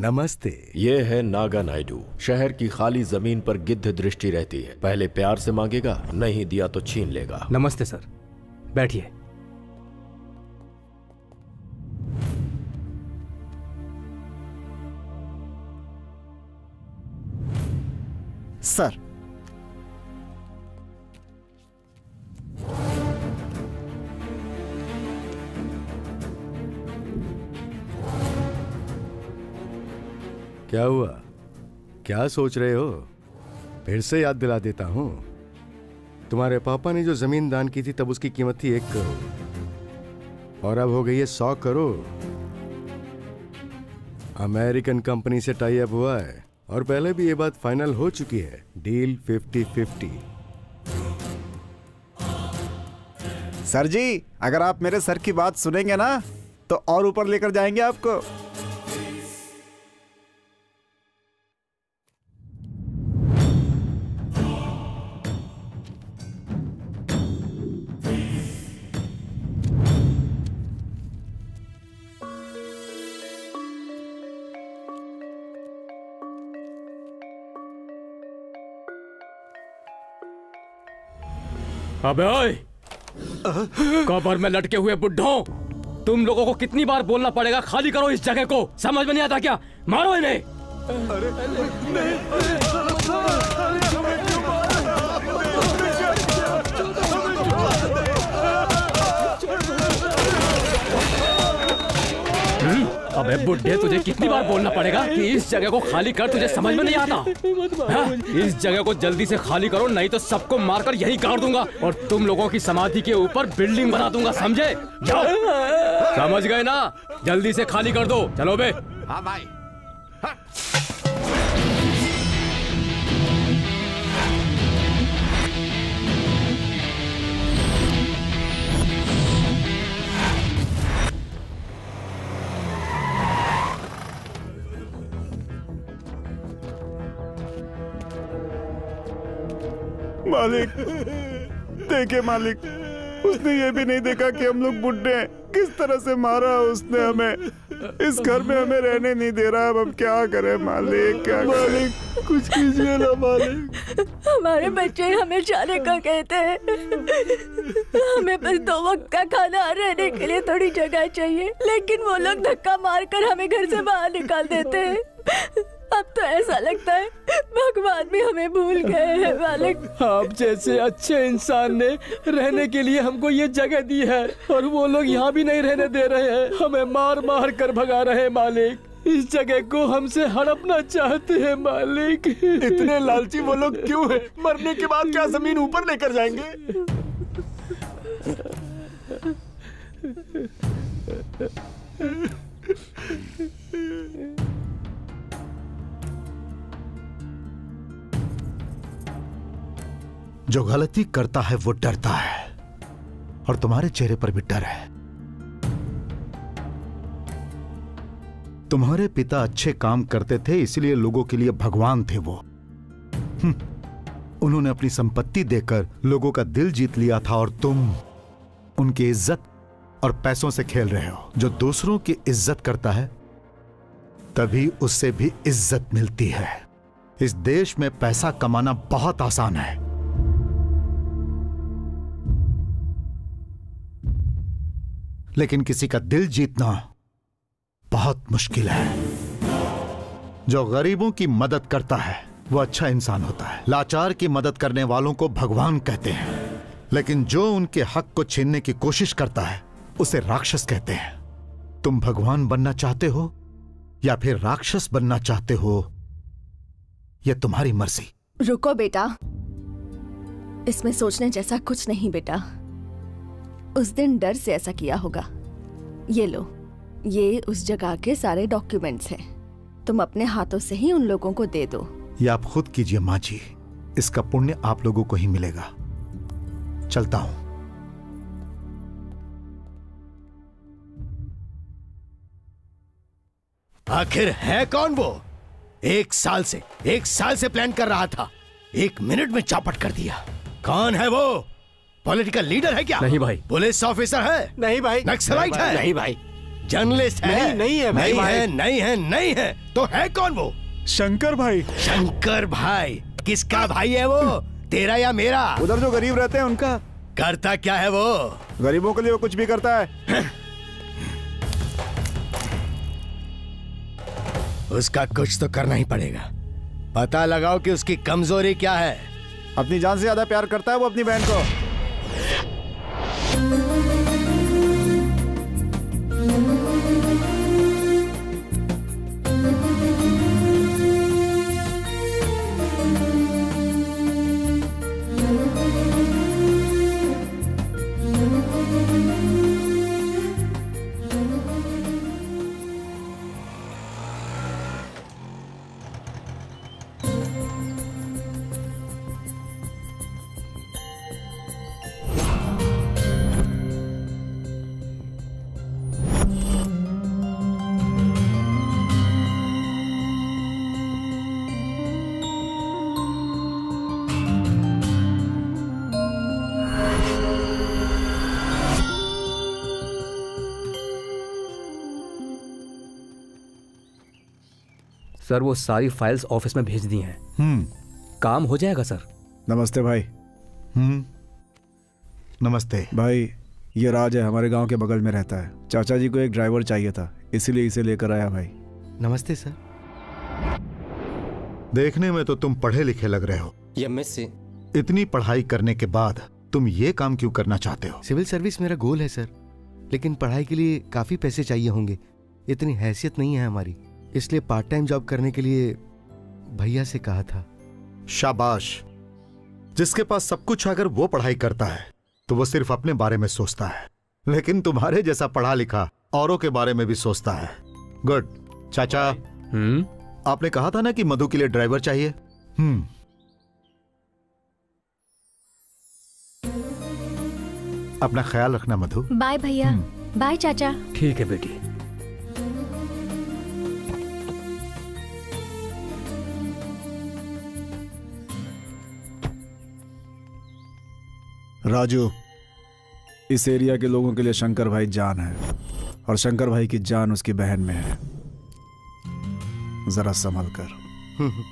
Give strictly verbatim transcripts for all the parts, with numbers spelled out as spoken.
नमस्ते। ये है नागा नायडू। शहर की खाली जमीन पर गिद्ध दृष्टि रहती है, पहले प्यार से मांगेगा, नहीं दिया तो छीन लेगा। नमस्ते सर, बैठिए। सर, क्या हुआ? क्या सोच रहे हो? फिर से याद दिला देता हूं, तुम्हारे पापा ने जो जमीन दान की थी तब उसकी कीमत थी एक करोड़ और अब हो गई है सौ करोड़। अमेरिकन कंपनी से टाई अप हुआ है और पहले भी ये बात फाइनल हो चुकी है, deal fifty fifty. Sir ji, अगर आप मेरे सर की बात सुनेंगे ना तो और ऊपर लेकर जाएंगे आपको। अबे ओए, कब्र में लटके हुए बुड्ढों, तुम लोगों को कितनी बार बोलना पड़ेगा खाली करो इस जगह को? समझ में नहीं आता क्या? मारो इन्हें। अरे अबे बुड्ढे, तुझे कितनी बार बोलना पड़ेगा कि इस जगह को खाली कर? तुझे समझ में नहीं आता? इस जगह को जल्दी से खाली करो, नहीं तो सबको मारकर यहीं गाड़ दूंगा और तुम लोगों की समाधि के ऊपर बिल्डिंग बना दूंगा, समझे? समझ गए ना? जल्दी से खाली कर दो, चलो बे। हाँ भाई। हाँ। मालिक देखे मालिक, उसने ये भी नहीं देखा कि हम लोग बुड्ढे हैं, किस तरह से मारा उसने हमें। इस घर में हमें रहने नहीं दे रहा, अब हम क्या करें मालिक? क्या मालिक करें? कुछ कीजिए ना मालिक। हमारे बच्चे हमें जाने का कहते हैं, हमें बस दो वक्त का खाना और रहने के लिए थोड़ी जगह चाहिए, लेकिन वो लोग धक्का मारकर हमें घर से बाहर निकाल देते हैं। अब तो ऐसा लगता है भगवान भी हमें भूल गए हैं मालिक। आप जैसे अच्छे इंसान ने रहने के लिए हमको ये जगह दी है और वो लोग यहाँ भी नहीं रहने दे रहे हैं, हमें मार मार कर भगा रहे हैं मालिक। इस जगह को हमसे हड़पना चाहते हैं मालिक। इतने लालची वो लोग क्यों हैं? मरने के बाद क्या जमीन ऊपर लेकर जाएंगे? जो गलती करता है वो डरता है और तुम्हारे चेहरे पर भी डर है। तुम्हारे पिता अच्छे काम करते थे, इसलिए लोगों के लिए भगवान थे वो। उन्होंने अपनी संपत्ति देकर लोगों का दिल जीत लिया था और तुम उनकी इज्जत और पैसों से खेल रहे हो। जो दूसरों की इज्जत करता है तभी उससे भी इज्जत मिलती है। इस देश में पैसा कमाना बहुत आसान है। लेकिन किसी का दिल जीतना बहुत मुश्किल है। जो गरीबों की मदद करता है वो अच्छा इंसान होता है। लाचार की मदद करने वालों को भगवान कहते हैं, लेकिन जो उनके हक को छीनने की कोशिश करता है उसे राक्षस कहते हैं। तुम भगवान बनना चाहते हो या फिर राक्षस बनना चाहते हो, यह तुम्हारी मर्जी। रुको बेटा, इसमें सोचने जैसा कुछ नहीं बेटा। उस दिन डर से ऐसा किया होगा। ये लो, ये उस जगह के सारे डॉक्यूमेंट्स हैं, तुम अपने हाथों से ही उन लोगों को दे दो। ये आप खुद कीजिए माँ जी, इसका पुण्य आप लोगों को ही मिलेगा। चलता हूँ। आखिर है कौन वो? एक साल से एक साल से प्लान कर रहा था, एक मिनट में चौपट कर दिया। कौन है वो? पॉलिटिकल लीडर है क्या? नहीं भाई। पुलिस ऑफिसर है? नहीं भाई। नक्सलाइट है? नहीं भाई। जर्नलिस्ट है? नहीं नहीं है भाई, नहीं भाई। है नहीं है नहीं है तो है कौन वो? शंकर भाई। शंकर भाई? किसका भाई है वो, तेरा या मेरा? उधर जो गरीब रहते हैं उनका। करता क्या है वो? गरीबों के लिए वो कुछ भी करता है। उसका कुछ तो करना ही पड़ेगा। पता लगाओ कि उसकी कमजोरी क्या है। अपनी जान से ज्यादा प्यार करता है वो अपनी बहन को। सर वो सारी फाइल्स ऑफिस में भेज दी हैं। हम्म काम हो जाएगा सर। नमस्ते भाई। हम्म नमस्ते भाई। ये राज है, हमारे गांव के बगल में रहता है। चाचा जी को एक ड्राइवर चाहिए था, इसीलिए इसे लेकर आया भाई। नमस्ते सर। देखने में तो तुम पढ़े लिखे लग रहे हो। ये मैं से इतनी पढ़ाई करने के बाद तुम ये काम क्यों करना चाहते हो? सिविल सर्विस मेरा गोल है सर, लेकिन पढ़ाई के लिए काफी पैसे चाहिए होंगे। इतनी हैसियत नहीं है हमारी, इसलिए पार्ट टाइम जॉब करने के लिए भैया से कहा था। शाबाश, जिसके पास सब कुछ अगर वो पढ़ाई करता है तो वो सिर्फ अपने बारे में सोचता है, लेकिन तुम्हारे जैसा पढ़ा लिखा औरों के बारे में भी सोचता है। गुड। चाचा हम्म आपने कहा था ना कि मधु के लिए ड्राइवर चाहिए। हम्म अपना ख्याल रखना मधु। बाय भैया। बाय चाचा। ठीक है बेटी। राजू, इस एरिया के लोगों के लिए शंकर भाई जान है, और शंकर भाई की जान उसकी बहन में है। जरा संभल कर। हम्म हम्म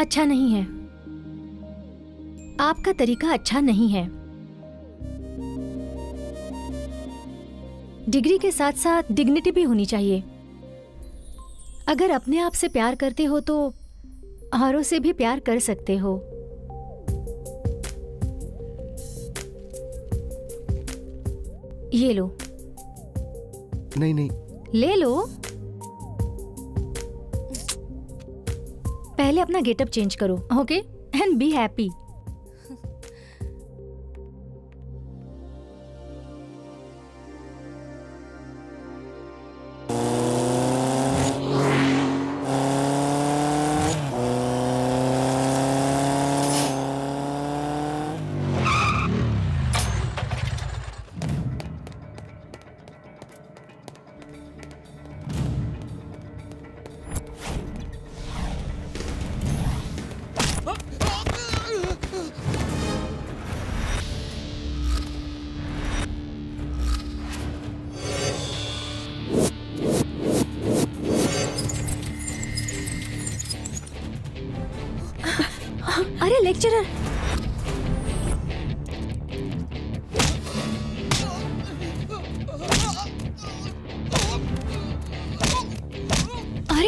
अच्छा नहीं है। आपका तरीका अच्छा नहीं है। डिग्री के साथ साथ डिग्निटी भी होनी चाहिए। अगर अपने आप से प्यार करते हो तो औरों से भी प्यार कर सकते हो। ये लो। नहीं नहीं। ले लो। पहले अपना गेटअप चेंज करो, ओके? And be happy.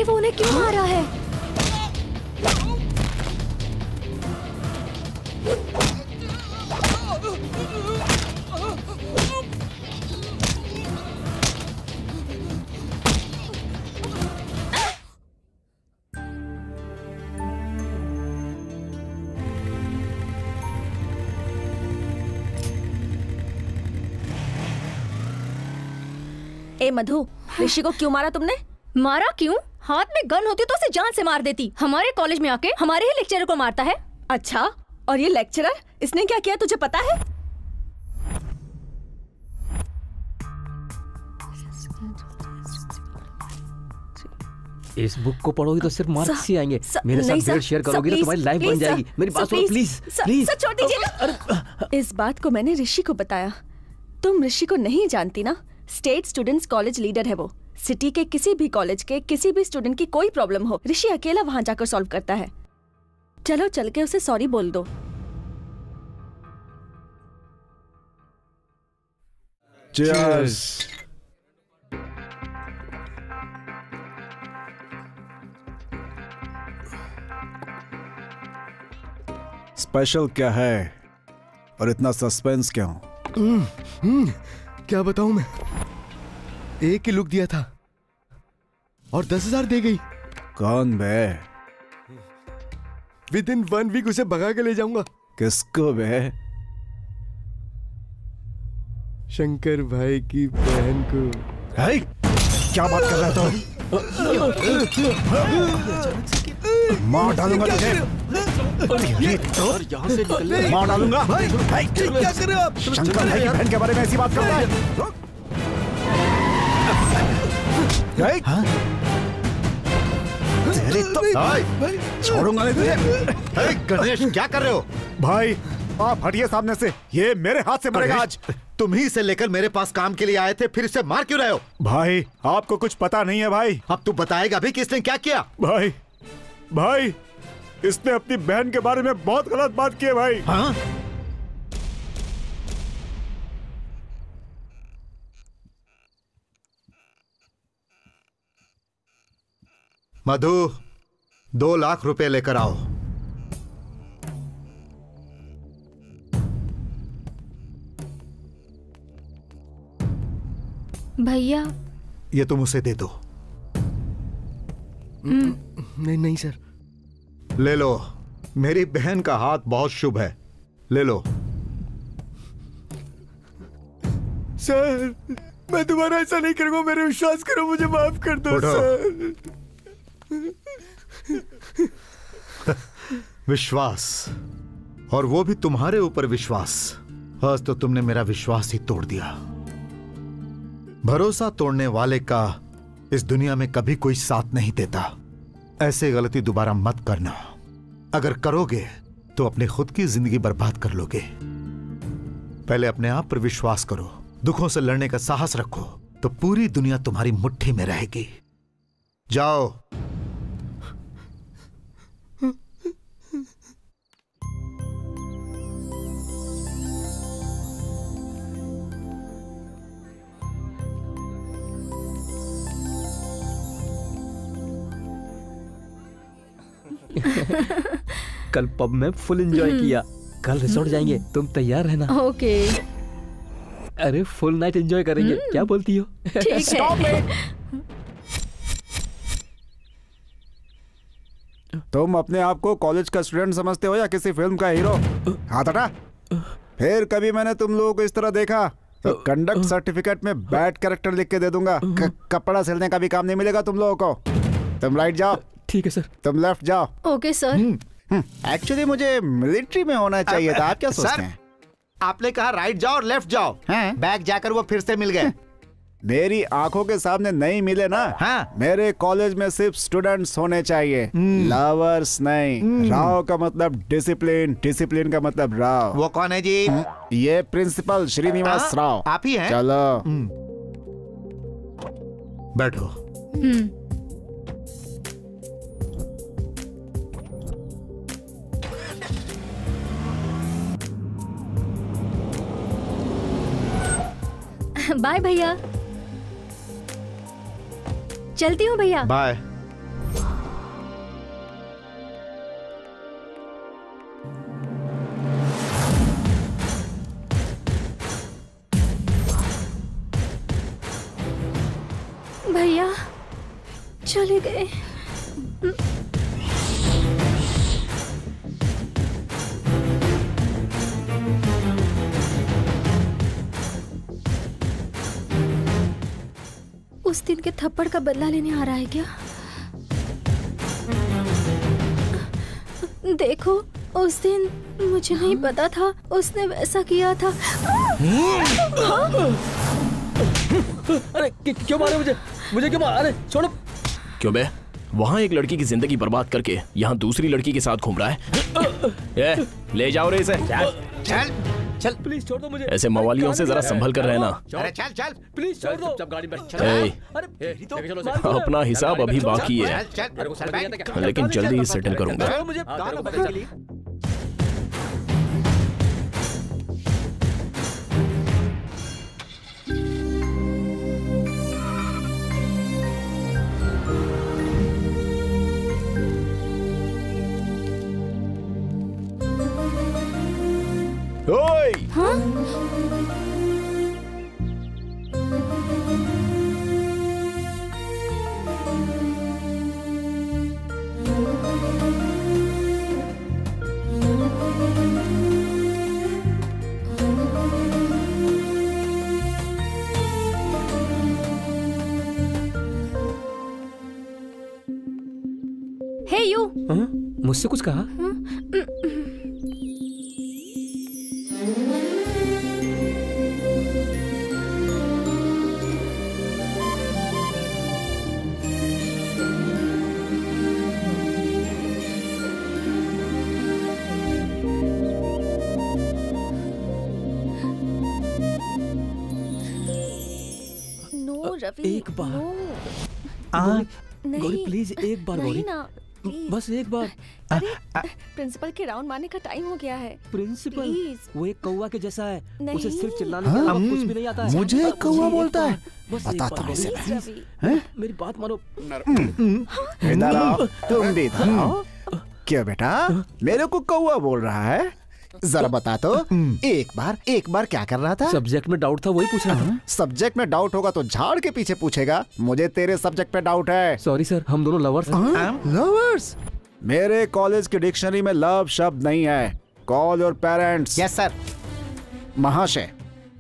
वो उन्हें क्यों मारा है? ए मधु, ऋषि को क्यों मारा तुमने? मारा क्यों? हाथ में गन होती तो उसे जान से मार देती। हमारे कॉलेज में आके हमारे ही लेक्चरर को मारता है। अच्छा, और ये लेक्चरर, इसने क्या किया तुझे पता है? इस बुक को पढ़ोगी तो सिर्फ मार्क्स ही आएंगे। मेरे साथ ब्रेड शेयर करोगी तो तुम्हारी लाइफ बन जाएगी। मेरी बात सुनो प्लीज। प्लीज छोड़ दीजिए। इस बात को मैंने ऋषि को बताया। तुम ऋषि को नहीं जानती ना? स्टेट स्टूडेंट्स कॉलेज लीडर है वो। सिटी के किसी भी कॉलेज के किसी भी स्टूडेंट की कोई प्रॉब्लम हो, ऋषि अकेला वहां जाकर सॉल्व करता है। चलो चल के उसे सॉरी बोल दो। Cheers. स्पेशल क्या है और इतना सस्पेंस क्यों? mm, mm, क्या बताऊं मैं? एक ही लुक दिया था और दस हजार दे गई। कौन बे? विद इन वन वीक उसे भगा के ले जाऊंगा। किसको बे? शंकर भाई की बहन को। है? क्या बात कर रहा था? मार डालूंगा तुझे। ये तो यहाँ से निकलने। मार डालूंगा। क्या कर रहे हो आप? शंकर भाई की बहन के बारे में ऐसी बात कर रहा है? हाँ? तेरे तो भाई छोड़ूंगा नहीं तुझे। गणेश क्या कर रहे हो? भाई आप हटिए सामने से, ये मेरे हाथ से मरेगा आज। तुम ही से लेकर मेरे पास काम के लिए आए थे, फिर से मार क्यों रहे हो? भाई आपको कुछ पता नहीं है भाई। अब तू बताएगा भी किसने क्या किया? भाई भाई इसने अपनी बहन के बारे में बहुत गलत बात की है भाई। हाँ? मधु दो लाख रुपए लेकर आओ। भैया ये तुम उसे दे दो। नहीं नहीं सर। ले लो, मेरी बहन का हाथ बहुत शुभ है, ले लो। सर मैं दोबारा ऐसा नहीं करूंगा, मेरे विश्वास करो, मुझे माफ कर दो सर। विश्वास, और वो भी तुम्हारे ऊपर विश्वास। आज तो तुमने मेरा विश्वास ही तोड़ दिया। भरोसा तोड़ने वाले का इस दुनिया में कभी कोई साथ नहीं देता। ऐसे गलती दोबारा मत करना, अगर करोगे तो अपने खुद की जिंदगी बर्बाद कर लोगे। पहले अपने आप पर विश्वास करो, दुखों से लड़ने का साहस रखो, तो पूरी दुनिया तुम्हारी मुट्ठी में रहेगी। जाओ। कल पब में फुल एंजॉय किया, कल रिसोर्ट जाएंगे, तुम तैयार रहना। ओके। अरे फुल नाइट एंजॉय करेंगे, क्या बोलती हो? ठीक है। तुम अपने आप को कॉलेज का स्टूडेंट समझते हो या किसी फिल्म का हीरो? हाथ हटा। फिर कभी मैंने तुम लोगों को इस तरह देखा तो कंडक्ट सर्टिफिकेट में बैड कैरेक्टर लिख के दे दूंगा। कपड़ा सिलने का भी काम नहीं मिलेगा तुम लोगों को। तुम राइट जाओ। ठीक है सर। तुम लेफ्ट जाओ। Okay sir. एक्चुअली मुझे मिलिट्री में होना चाहिए था, आप क्या सोचते हैं? आपने कहा राइट जाओ और लेफ्ट जाओ, बैक जाकर वो फिर से मिल गए। मेरी आंखों के सामने नहीं मिले ना। हाँ? मेरे कॉलेज में सिर्फ स्टूडेंट्स होने चाहिए, लवर्स नहीं। राव का मतलब डिसिप्लिन, डिसिप्लिन का मतलब राव। वो कौन है जी? ये प्रिंसिपल श्रीनिवास राव। आप ही हैं? चलो बैठो। बाय भैया, चलती हूँ भैया। बाय। चले गए। उस दिन के थप्पड़ का बदला लेने आ रहा है क्या? देखो, उस दिन मुझे नहीं पता था उसने वैसा किया था। अरे क्यों मारे मुझे? मुझे क्यों मारे? अरे छोड़ो। क्यों बे? वहाँ एक लड़की की जिंदगी बर्बाद करके यहाँ दूसरी लड़की के साथ घूम रहा है। ये, ले जाओ रे इसे। चल, चल, चल, प्लीज छोड़ दो मुझे। ऐसे मवालियों से जरा संभल कर रहना। अरे चल चल, प्लीज छोड़ दो। अपना हिसाब अभी बाकी है, लेकिन जल्दी ही सेटल करूँगा। ओए! हाँ? Hey you! हाँ? मुझसे कुछ कहा? हाँ? एक बार आ, नहीं, गौरी प्लीज एक बार गौरी ना, बस एक बार। अरे प्रिंसिपल के राउंड मारने का टाइम हो गया है। प्रिंसिपल वो एक कौवा के जैसा है, उसे सिर्फ चिल्लाने के अलावा कुछ भी नहीं आता है। मुझे कौवा बोलता है, बताता हूँ इसे। मेरी बात मानो। इधर आओ, तुम भी इधर आओ। क्या बेटा, मेरे को कौवा बोल रहा है? जरा बता तो, एक बार एक बार क्या कर रहा था? सब्जेक्ट में डाउट था, वही पूछ रहा था। सब्जेक्ट में डाउट होगा तो झाड़ के पीछे पूछेगा, मुझे तेरे सब्जेक्ट पे डाउट है। सॉरी सर, हम दोनों लवर्स हैं। लवर्स? मेरे कॉलेज की डिक्शनरी में लव शब्द नहीं है। Call your parents. Yes sir. महाशय,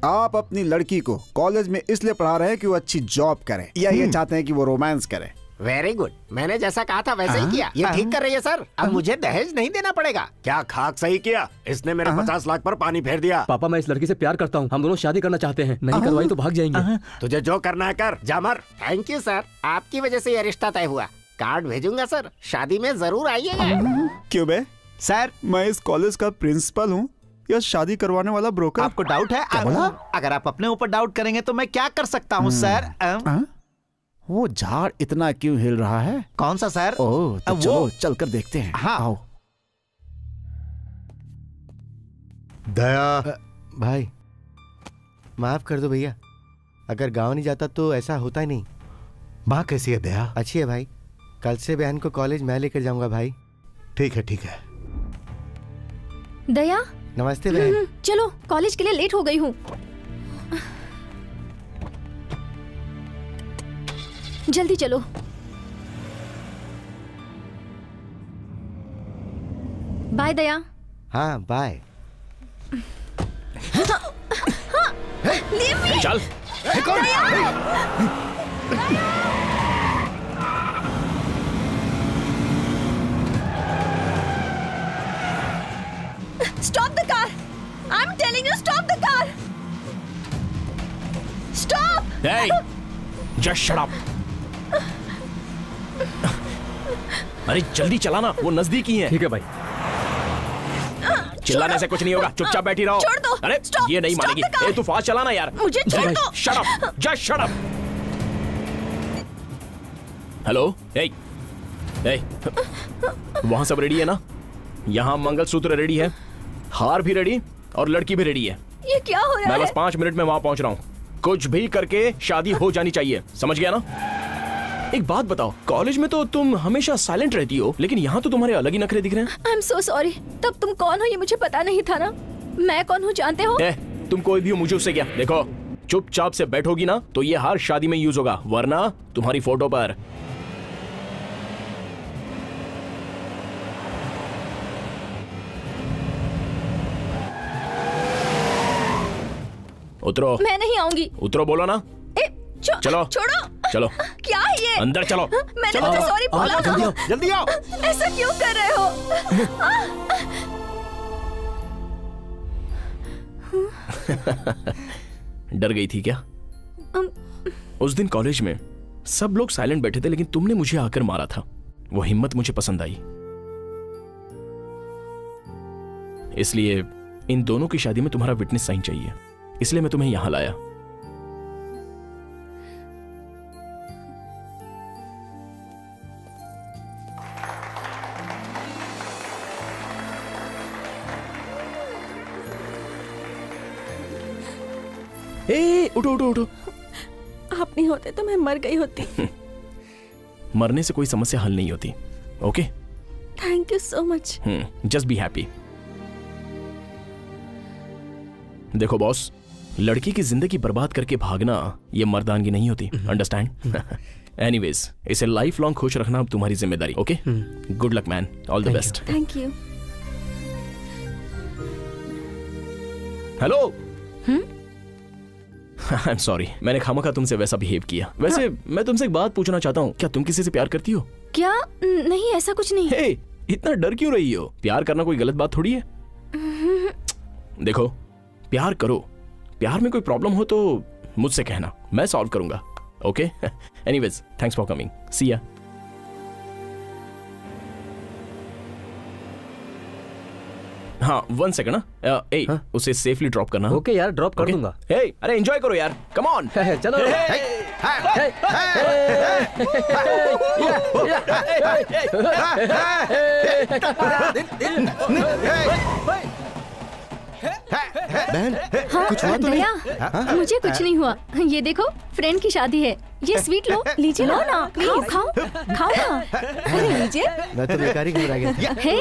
आप अपनी लड़की को कॉलेज में इसलिए पढ़ा रहे हैं कि वो अच्छी जॉब करे, या ये चाहते हैं कि वो रोमांस करे? वेरी गुड, मैंने जैसा कहा था वैसे ही किया। ये ठीक कर रही है सर, अब मुझे दहेज नहीं देना पड़ेगा। क्या खाक सही किया, इसने मेरे पचास लाख पर पानी फेर दिया। पापा, मैं इस लड़की से प्यार करता हूँ, हम दोनों शादी करना चाहते हैं। नहीं करवाई तो भाग जाएंगे। तुझे जो करना है कर, जामर। थैंक यू सर, आपकी वजह से ये रिश्ता तय हुआ। कार्ड भेजूंगा सर, शादी में जरूर आइएगा। क्यों बे? सर, मैं इस कॉलेज का प्रिंसिपल हूँ, या शादी करवाने वाला ब्रोकर? आपको डाउट है? अगर आप अपने ऊपर डाउट करेंगे तो मैं क्या कर सकता हूँ सर? वो झाड़ इतना क्यों हिल रहा है? कौन सा सर? ओह, तो चलो चल कर देखते हैं। हाँ आओ। दया भाई, माफ कर दो भैया, अगर गांव नहीं जाता तो ऐसा होता ही नहीं। माँ कैसी है दया? अच्छी है भाई, कल से बहन को कॉलेज मैं लेकर जाऊंगा भाई। ठीक है ठीक है। दया, नमस्ते बहन। चलो, कॉलेज के लिए लेट हो गई हूँ, जल्दी चलो। बाय दया। हाँ बाय। चल। Stop the car! I'm telling you, stop the car! Stop! Hey, just shut up. अरे जल्दी चलाना, वो नजदीक ही है। ठीक है भाई। चिल्लाने से कुछ नहीं होगा, चुपचाप बैठी रहो। छोड़ दो। अरे stop, ये नहीं मानेगी। ए तू फास्ट चलाना यार। मुझे छोड़ दो। Shut up, just shut up। Hello, hey, hey, वहाँ सब रेडी है ना? यहाँ मंगलसूत्र रेडी है, हार भी रेडी और लड़की भी रेडी है। ये क्या हो रहा है? मैं बस पाँच मिनट में वहाँ पहुँच रहा हूँ। कुछ भी करके शादी हो जानी चाहिए, समझ गया ना? एक बात बताओ, कॉलेज में तो तुम हमेशा साइलेंट रहती हो, लेकिन यहाँ तो तुम्हारे अलग ही नखरे दिख रहे हैं। I am so sorry. तब तुम कौन हो ये मुझे पता नहीं था ना। मैं कौन हूँ जानते हो? ए, तुम कोई भी हो, मुझे उससे क्या। देखो, चुपचाप से बैठोगी ना तो ये हार शादी में यूज होगा, वरना तुम्हारी फोटो पर। उतरो। मैं नहीं आऊंगी। उतरो बोलो ना। ए, चो, चलो छोड़ो। चलो क्या है ये? अंदर चलो। मैंने मुझे सॉरी बोला। जल्दी आओ, जल्दी आओ। ऐसा क्यों कर रहे हो? डर गई थी क्या? उस दिन कॉलेज में सब लोग साइलेंट बैठे थे लेकिन तुमने मुझे आकर मारा था। वो हिम्मत मुझे पसंद आई। इसलिए इन दोनों की शादी में तुम्हारा विटनेस साइन चाहिए, इसलिए मैं तुम्हें यहां लाया। ए, उठो उठो उठो। आप नहीं होते तो मैं मर गई होती। मरने से कोई समस्या हल नहीं होती। Okay, thank you so much. Just be happy. देखो बॉस, लड़की की जिंदगी बर्बाद करके भागना ये मर्दानगी नहीं होती। अंडरस्टैंड? एनीवेज, इसे लाइफ लॉन्ग खुश रखना अब तुम्हारी जिम्मेदारी। Okay, good luck man, all the best. Thank you. Hello. I am sorry, मैंने खामखा तुमसे वैसा बिहेव किया। वैसे हाँ। मैं तुमसे एक बात पूछना चाहता हूँ, क्या तुम किसी से प्यार करती हो? क्या? नहीं, ऐसा कुछ नहीं। hey, इतना डर क्यों रही हो? प्यार करना कोई गलत बात थोड़ी है। देखो, प्यार करो, प्यार में कोई प्रॉब्लम हो तो मुझसे कहना, मैं सॉल्व करूंगा। Okay, anyways thanks for coming, see ya. हाँ, वन सेकंड ना। ए, उसे सेफली ड्रॉप करना। ओके यार, ड्रॉप कर दूंगा। हे, अरे एंजॉय करो यार, कम ऑन। चलो। बहन, कुछ हुआ तो नहीं? मुझे कुछ नहीं हुआ। ये देखो, फ्रेंड की शादी है, ये स्वीट लो, लीजिए। लो ना, खाओ खाओ खाओ ना। अरे लीजिए। मैं तो बेकारी घूम रहा गया। हे,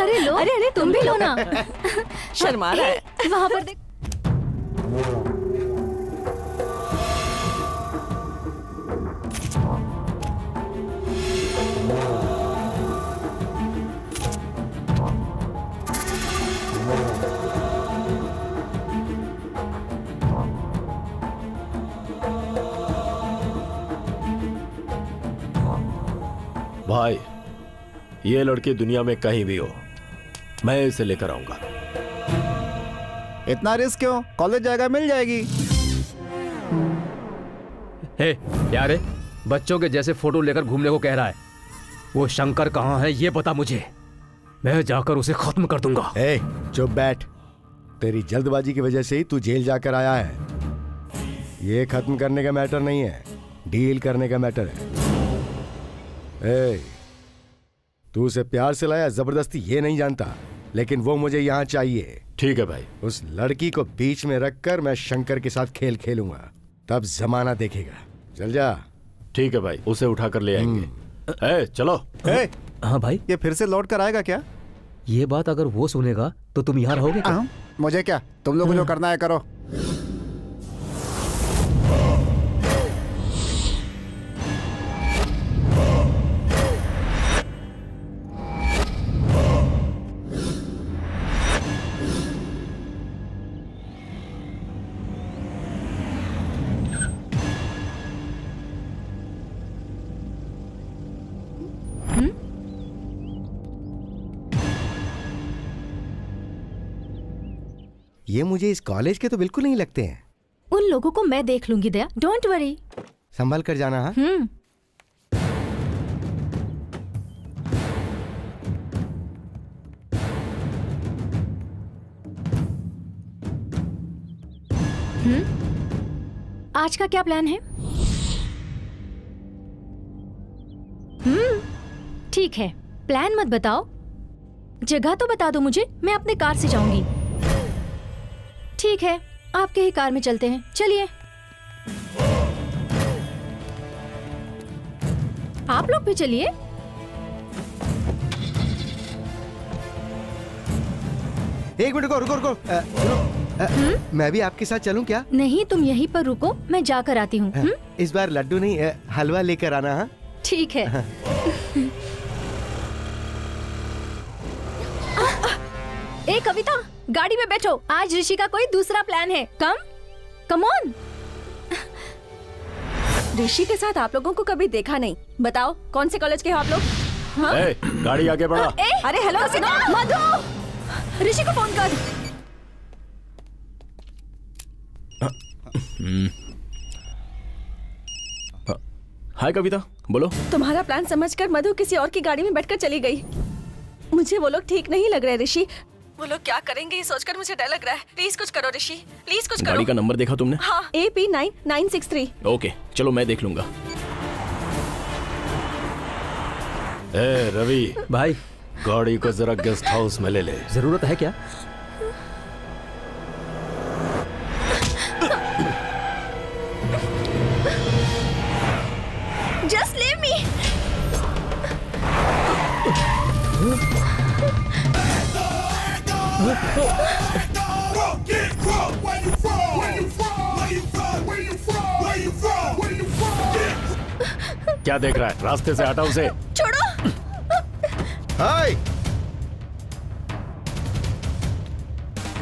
अरे लो। अरे अरे, तुम भी लो ना। शर्मा रहा है। वहाँ पर देख। भाई, ये लड़की दुनिया में कहीं भी हो, मैं इसे लेकर आऊंगा। इतना रिस्क क्यों? कॉलेज जाएगा, मिल जाएगी। हे यारे, बच्चों के जैसे फोटो लेकर घूमने को कह रहा है। वो शंकर कहाँ है ये पता मुझे, मैं जाकर उसे खत्म कर दूंगा। हे, चुप बैठ। तेरी जल्दबाजी की वजह से ही तू जेल जाकर आया है। ये खत्म करने का मैटर नहीं है, डील करने का मैटर है। ए, तू उसे प्यार से लाया, जबरदस्ती, ये नहीं जानता, लेकिन वो मुझे यहाँ चाहिए। ठीक है भाई। उस लड़की को बीच में रखकर मैं शंकर के साथ खेल खेलूंगा, तब जमाना देखेगा। चल जा। ठीक है भाई, उसे उठाकर ले आएंगे। ए, चलो। ए, हाँ भाई, ये फिर से लौट कर आएगा क्या? ये बात अगर वो सुनेगा तो तुम यहाँ रहोगे क्या? मुझे क्या, तुम लोगों को जो करना है करो। ये मुझे इस कॉलेज के तो बिल्कुल नहीं लगते हैं। उन लोगों को मैं देख लूंगी दया, डोंट वरी। संभल कर जाना। हाँ। हम्म। हम्म। आज का क्या प्लान है? हम्म। ठीक है, प्लान मत बताओ, जगह तो बता दो मुझे, मैं अपने कार से जाऊंगी। ठीक है, आपके ही कार में चलते हैं, चलिए। आप लोग भी चलिए। एक मिनट रुको, रुको, रुको। आ, आ, मैं भी आपके साथ चलूं क्या? नहीं, तुम यहीं पर रुको, मैं जाकर आती हूँ। इस बार लड्डू नहीं, हलवा लेकर आना। हाँ, ठीक है। हाँ। ए कविता, गाड़ी में बैठो, आज ऋषि का कोई दूसरा प्लान है। कम कम ऑन। ऋषि के साथ आप लोगों को कभी देखा नहीं, बताओ कौन से कॉलेज के हो आप लोग? हाँ? ए, गाड़ी आगे बढ़ा। ए, अरे हेलो सुनो, मधु ऋषि को फोन कर। हाय कविता, बोलो। तुम्हारा प्लान समझकर मधु किसी और की गाड़ी में बैठकर चली गई। मुझे वो लोग ठीक नहीं लग रहे ऋषि, वो लोग क्या करेंगे ये सोचकर मुझे डर लग रहा है। प्लीज कुछ करो ऋषि, प्लीज कुछ करो। गाड़ी का नंबर देखा तुमने? हाँ, A P nine nine six three. Okay चलो मैं देख लूंगा। ए रवि भाई, गाड़ी को जरा गेस्ट हाउस में ले ले। जरूरत है क्या? क्या देख रहा है? रास्ते से हटाओ उसे। छोड़ो। हाय,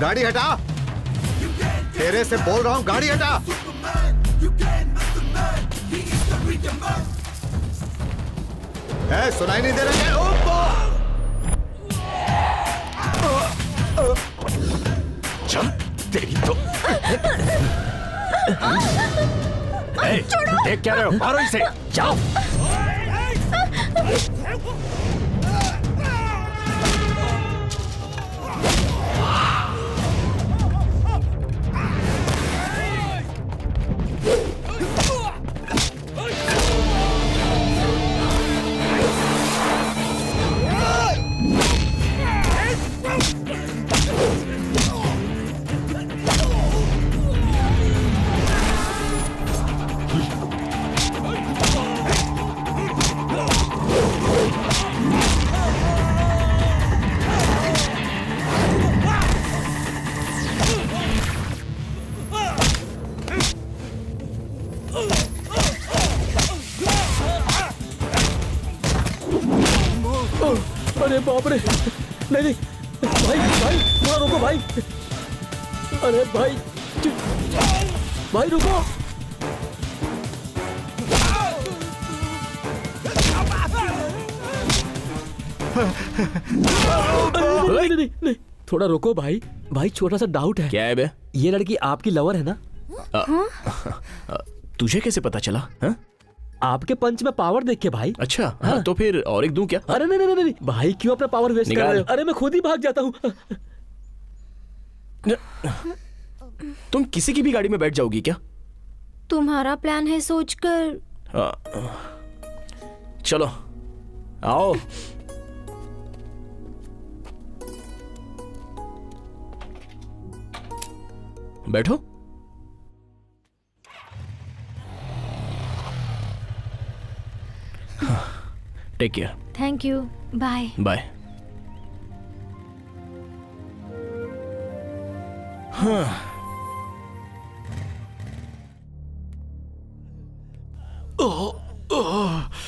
गाड़ी हटा, तेरे से बोल रहा हूँ गाड़ी हटा। ए, सुनाई नहीं दे रहा? चल तेरी तो। ए, देख क्या रहे हो? मारो इसे, जाओ। थोड़ा रुको भाई, भाई छोटा सा डाउट है। क्या है बे? ये लड़की आपकी लवर है ना? आ, हाँ? तुझे कैसे पता चला? हा? आपके पंच में पावर देख के भाई। अच्छा हाँ? हाँ? तो फिर और एक दूं क्या? अरे नहीं नहीं नहीं भाई, क्यों अपना पावर वेस्ट कर रहे हो? अरे मैं खुद ही भाग जाता हूँ। तुम किसी की भी गाड़ी में बैठ जाओगी क्या? तुम्हारा प्लान है सोचकर। आ, चलो आओ। बैठो। Take care. Thank you, bye bye. हाँ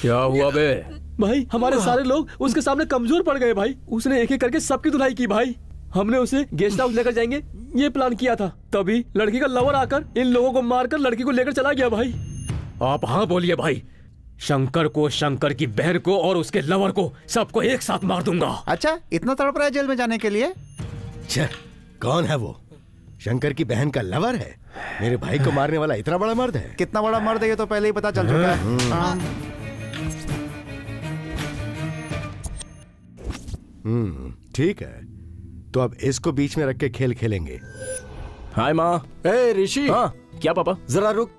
क्या हुआ बे? भाई हमारे सारे लोग उसके सामने कमजोर पड़ गए भाई। उसने एक एक करके सबकी धुलाई की भाई। हमने उसे गेस्ट हाउस लेकर जाएंगे ये प्लान किया था, तभी लड़की का लवर आकर इन लोगों को मारकर लड़की को लेकर चला गया भाई। आप हाँ बोलिए भाई, शंकर को, शंकर की बहन को और उसके लवर को, सबको एक साथ मार दूंगा। अच्छा, इतना तड़प रहा है जेल में जाने के लिए? छह, कौन है वो? शंकर की बहन का लवर है? मेरे भाई को मारने वाला इतना बड़ा मर्द है? कितना बड़ा मर्द है ये तो पहले ही पता चल चुका है। ठीक है, तो अब इसको बीच में रख के खेल खेलेंगे। हाय माँ। ए ऋषि। हाँ क्या पापा? जरा रुक,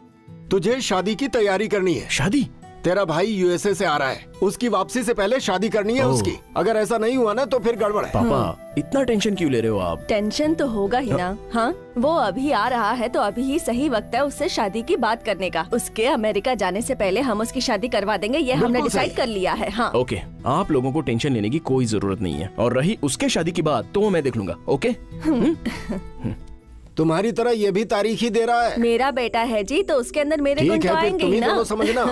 तुझे शादी की तैयारी करनी है। शादी? तेरा भाई यू एस ए से आ रहा है, उसकी वापसी से पहले शादी करनी है उसकी। अगर ऐसा नहीं हुआ ना तो फिर गड़बड़ है। पापा इतना टेंशन क्यों ले रहे हो आप? टेंशन तो होगा ही ना। हाँ वो अभी आ रहा है तो अभी ही सही वक्त है उससे शादी की बात करने का। उसके अमेरिका जाने से पहले हम उसकी शादी करवा देंगे, ये हमने डिसाइड कर लिया है। हाँ ओके, आप लोगों को टेंशन लेने की कोई जरूरत नहीं है। और रही उसके शादी की बात तो मैं देख लूंगा। ओके, तुम्हारी तरह ये भी तारीख ही दे रहा है। मेरा बेटा है जी तो उसके अंदर मेरे गुण तो आएंगे ही ना, समझना।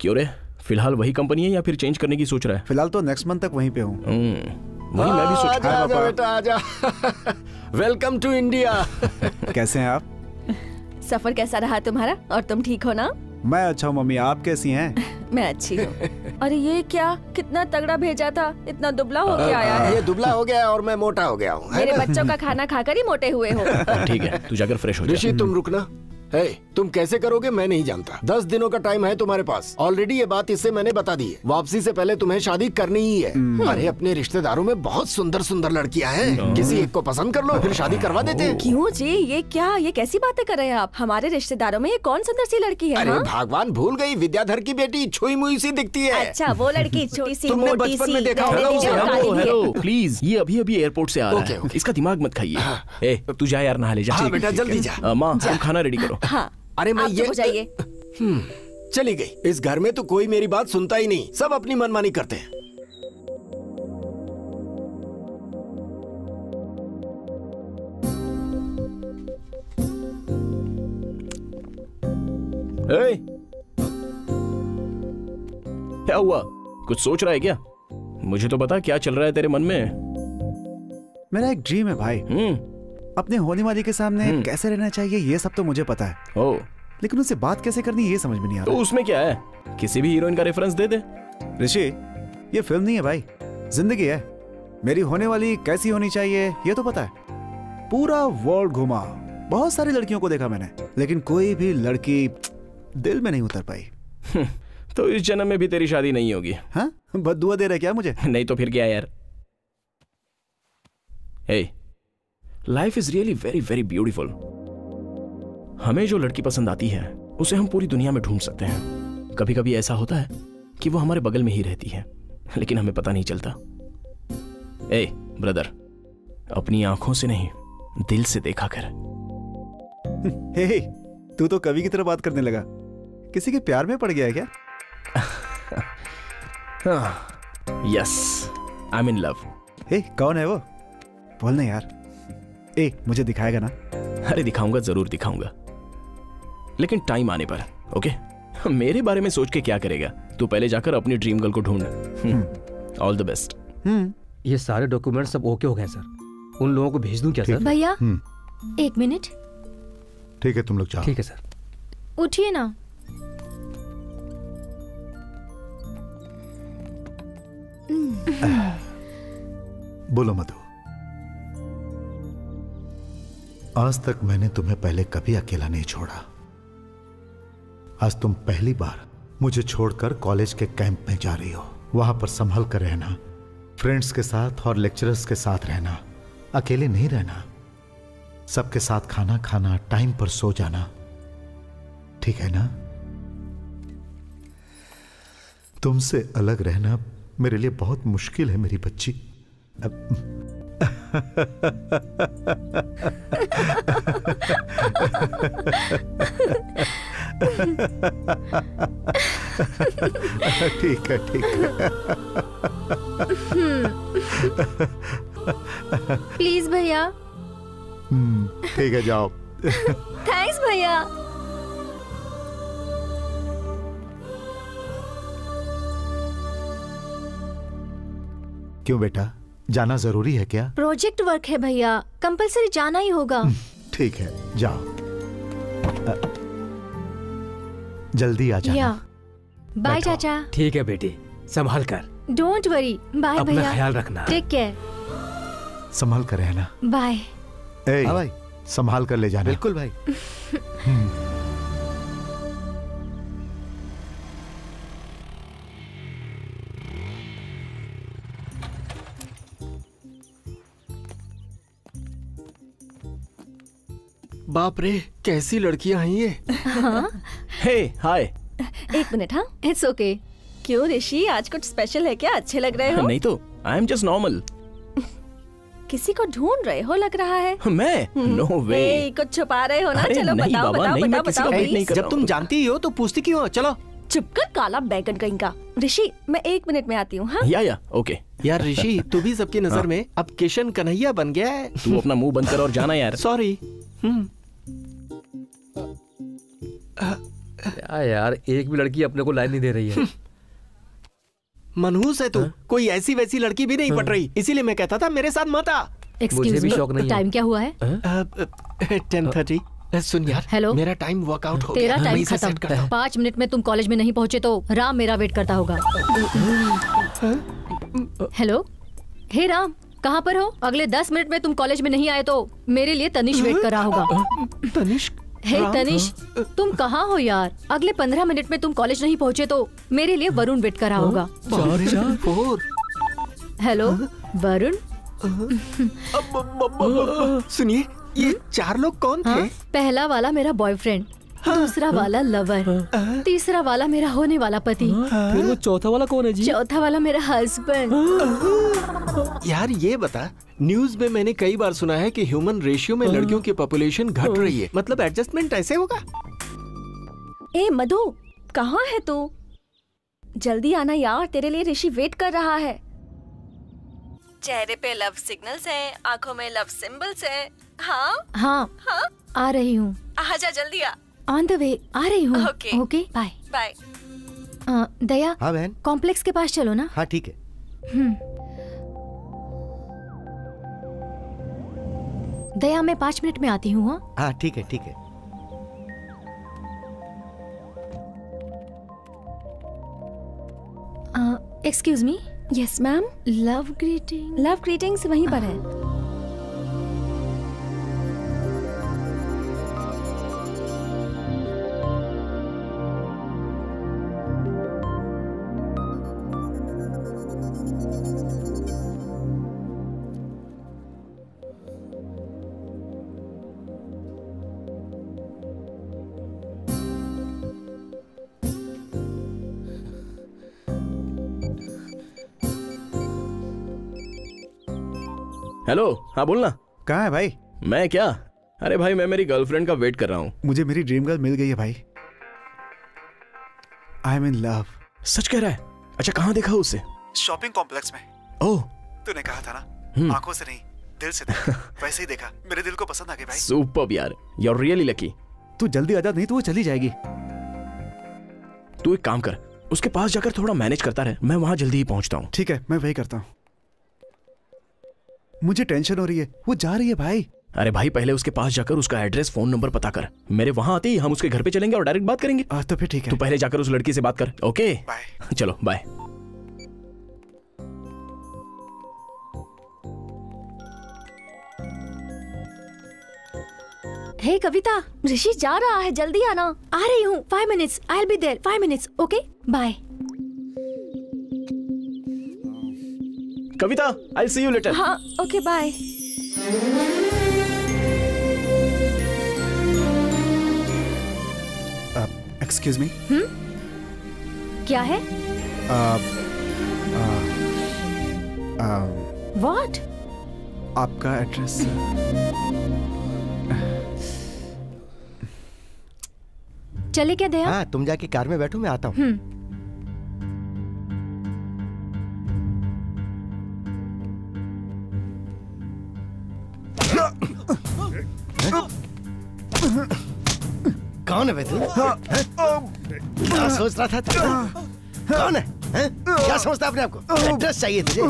क्यों रे, फिलहाल वही कंपनी है या फिर चेंज करने की सोच रहा है? फिलहाल तो नेक्स्ट मंथ तक वहीं पे हूँ। वही मैं भी सोच रहा हूँ। बेटा आजा, वेलकम टू इंडिया। कैसे हैं आप? सफर कैसा रहा तुम्हारा, और तुम ठीक हो ना? मैं अच्छा हूँ मम्मी, आप कैसी हैं? मैं अच्छी हूँ। अरे ये क्या, कितना तगड़ा भेजा था, इतना दुबला हो गया यार। ये दुबला हो गया और मैं मोटा हो गया हूँ। मेरे बच्चों का खाना खाकर ही मोटे हुए हो। ठीक है, तू जाकर फ्रेश हो जा। ऋषि तुम रुकना। Hey, तुम कैसे करोगे मैं नहीं जानता। दस दिनों का टाइम है तुम्हारे पास। ऑलरेडी ये बात इससे मैंने बता दी है। वापसी से पहले तुम्हें शादी करनी ही है। hmm. अरे अपने रिश्तेदारों में बहुत सुंदर सुंदर लड़कियां हैं। no. किसी एक को पसंद कर लो फिर शादी करवा देते हैं। क्यों जी, ये क्या, ये कैसी बातें कर रहे हैं आप? हमारे रिश्तेदारों में ये कौन सुंदर सी लड़की है? अरे भगवान भूल गई, विद्याधर की बेटी छुई मुई सी दिखती है। अच्छा वो लड़की छोटी सी, तुमने बचपन में देखा होगा। प्लीज ये अभी अभी एयरपोर्ट से आ रहा है, इसका दिमाग मत खाइए। तू जा यार, नहा ले जा। बेटा जल्दी जा। माँ खाना रेडी करो। हाँ, अरे मैं ये जाइए। चली गई। इस घर में तो कोई मेरी बात सुनता ही नहीं, सब अपनी मनमानी करते हैं। ए, क्या हुआ, कुछ सोच रहा है क्या? मुझे तो बता क्या चल रहा है तेरे मन में। मेरा एक ड्रीम है भाई। हम्म अपने होने वाले के सामने कैसे रहना चाहिए ये सब तो मुझे पता है, ओ। लेकिन उनसे बात कैसे करनी ये समझ में नहीं आ रहा। तो उसमें क्या है, किसी भी हीरोइन का रेफरेंस दे दे। ऋषि ये फिल्म नहीं है भाई, जिंदगी है। मेरी होने वाली कैसी होनी चाहिए ये तो पता है। पूरा वर्ल्ड घूमा, बहुत सारी लड़कियों को देखा मैंने, लेकिन कोई भी लड़की दिल में नहीं उतर पाई। तो इस जन्म में भी तेरी शादी नहीं होगी। हाँ बद्दुआ दे रहा है क्या मुझे? नहीं तो फिर क्या यार। Life is really very very beautiful. हमें जो लड़की पसंद आती है उसे हम पूरी दुनिया में ढूंढ सकते हैं। कभी कभी ऐसा होता है कि वो हमारे बगल में ही रहती है लेकिन हमें पता नहीं चलता। ए ब्रदर, अपनी आंखों से नहीं दिल से देखा कर। हे, तू तो कवि की तरह बात करने लगा, किसी के प्यार में पड़ गया है क्या? Yes I am in love. Hey कौन है वो, बोलना यार। ए, मुझे दिखाएगा ना? अरे दिखाऊंगा, जरूर दिखाऊंगा, लेकिन टाइम आने पर। ओके, मेरे बारे में सोच के क्या करेगा, तू पहले जाकर अपनी ड्रीम गर्ल को ढूंढ। All the best. ये सारे डॉक्यूमेंट सब ओके हो गए सर, उन लोगों को भेज दूं क्या सर? भैया एक मिनट। ठीक है तुम लोग जाओ। ठीक है सर। उठिए ना। बोलो मधु, आज तक मैंने तुम्हें पहले कभी अकेला नहीं छोड़ा। आज तुम पहली बार मुझे छोड़कर कॉलेज के कैंप में जा रही हो। वहां पर संभल कर रहना, फ्रेंड्स के साथ और लेक्चरर्स के साथ रहना, अकेले नहीं रहना, सबके साथ खाना खाना, टाइम पर सो जाना, ठीक है ना? तुमसे अलग रहना मेरे लिए बहुत मुश्किल है मेरी बच्ची। अब... ठीक है ठीक है। प्लीज भैया। ठीक है जाओ। थैंक्स भैया। क्यों बेटा, जाना जरूरी है क्या? प्रोजेक्ट वर्क है भैया, कंपलसरी जाना ही होगा। ठीक है जाओ, जल्दी आ जाना। बाय चाचा। ठीक है बेटी, संभाल कर। डोंट वरी, बाय भैया, अपना ख्याल रखना। Take care. संभाल कर रहना। बाय। ए भाई संभाल कर ले जाना। बिल्कुल भाई। बाप रे, कैसी लड़कियां हैं ये। हे हाय। एक मिनट। हाँ इट्स ओके। क्यों ऋषि, आज कुछ स्पेशल है क्या, अच्छे लग रहे हो? नहीं तो, आई एम जस्ट नॉर्मल। किसी को ढूंढ रहे हो लग रहा है। मैं? No way. कुछ छुपा रहे हो ना? चलो बताओ बताओ बताओ बताओ। जब तुम जानती ही हो तो पूछती क्यों हो? चलो चुप कर, काला बैंगन कहीं का। ऋषि मैं एक मिनट में आती हूँ। हाँ या या ओके। यार ऋषि तू भी सबकी नजर में अब किशन कन्हैया बन गया है। तू अपना मुंह बंद कर और जाना यार। सॉरी। आ, आ, क्या यार, एक भी लड़की अपने को लाइन नहीं दे रही है। मनहूस है तू, कोई ऐसी वैसी लड़की भी नहीं पट रही, इसीलिए मैं कहता था मेरे साथ मत आ। मुझे भी शौक नहीं है। टाइम क्या हुआ है? Ten thirty. सुन यार, हेलो, मेरा टाइम वर्कआउट हो गया, तेरा टाइम खत्म। पाँच मिनट में तुम कॉलेज में नहीं पहुँचे तो राम मेरा वेट करता होगा। हेलो, हे राम, कहाँ पर हो? अगले दस मिनट में तुम कॉलेज में नहीं आए तो मेरे लिए तनिष वेट कर रहा होगा। तनिष? हे तनिष, तुम कहाँ हो यार? अगले पंद्रह मिनट में तुम कॉलेज नहीं पहुँचे तो मेरे लिए वरुण वेट कर रहा होगा। हेलो वरुण, सुनिए, ये चार लोग कौन थे? हाँ, पहला वाला मेरा बॉयफ्रेंड, हाँ, दूसरा वाला लवर, हाँ, तीसरा वाला मेरा होने वाला पति, हाँ, फिर वो चौथा वाला कौन है जी? चौथा वाला मेरा हस्बैंड। हाँ, यार ये बता, न्यूज़ में मैंने कई बार सुना है कि ह्यूमन रेशियो में लड़कियों की पॉपुलेशन घट रही है, मतलब एडजस्टमेंट ऐसे होगा? ए मधु, कहाँ है तू? जल्दी आना यार, तेरे लिए ऋषि वेट कर रहा है। चेहरे पे लव सिग्नल्स हैं, आंखों में लव सिंबल्स हैं। हाँ हाँ हाँ, आ रही हूँ, आजा जल्दी आ। ऑन द वे, आ रही हूँ। Okay okay, bye bye. Daya, हाँ बहन, कॉम्प्लेक्स के पास चलो ना। हाँ ठीक है। दया, मैं पाँच मिनट में आती हूँ। हाँ हाँ ठीक है ठीक है। Excuse me. Yes ma'am. Love greeting, love greetings वहीं पर है। हेलो, हाँ बोलना। कहाँ है भाई? मैं क्या, अरे भाई मैं मेरी गर्लफ्रेंड का वेट कर रहा हूँ। मुझे मेरी ड्रीम गर्ल मिल गई है भाई। आई एम इन लव। सच कह रहा है? अच्छा कहाँ देखा उसे? शॉपिंग कॉम्प्लेक्स में। ओह, तूने कहा था ना, आंखों से नहीं दिल से देखा। वैसे ही देखा, मेरे दिल को पसंद आ गई भाई। सुपर्ब यार, यू आर रियली लकी। तू जल्दी आजा, नहीं तो वो चली जाएगी। तू एक काम कर, उसके पास जाकर थोड़ा मैनेज करता रहे, मैं वहाँ जल्दी ही पहुँचता हूँ। ठीक है, मैं वही करता हूँ। मुझे टेंशन हो रही है, वो जा रही है भाई। अरे भाई पहले उसके पास जाकर उसका एड्रेस, फोन नंबर पता कर। मेरे वहाँ आते ही हम उसके घर पे चलेंगे और डायरेक्ट बात करेंगे। आ, तो फिर ठीक है। तू पहले जाकर उस लड़की से बात कर। Okay bye. चलो बाय। हे कविता, ऋषि जा रहा है, जल्दी आना। आ रही हूँ, five minutes I will be there. Five minutes okay bye. Kavita, I'll see you later. हाँ, okay, bye. Uh, excuse me. Hmm? क्या है? Uh, uh, uh, What? आपका एड्रेस। चले क्या दया? हाँ, तुम जाके कार में बैठो, मैं आता हूँ। hmm. कौन है बे तू? क्या सोच रहा था तू? कौन है? है? क्या समझता अपने आप को? एड्रेस चाहिए तुझे?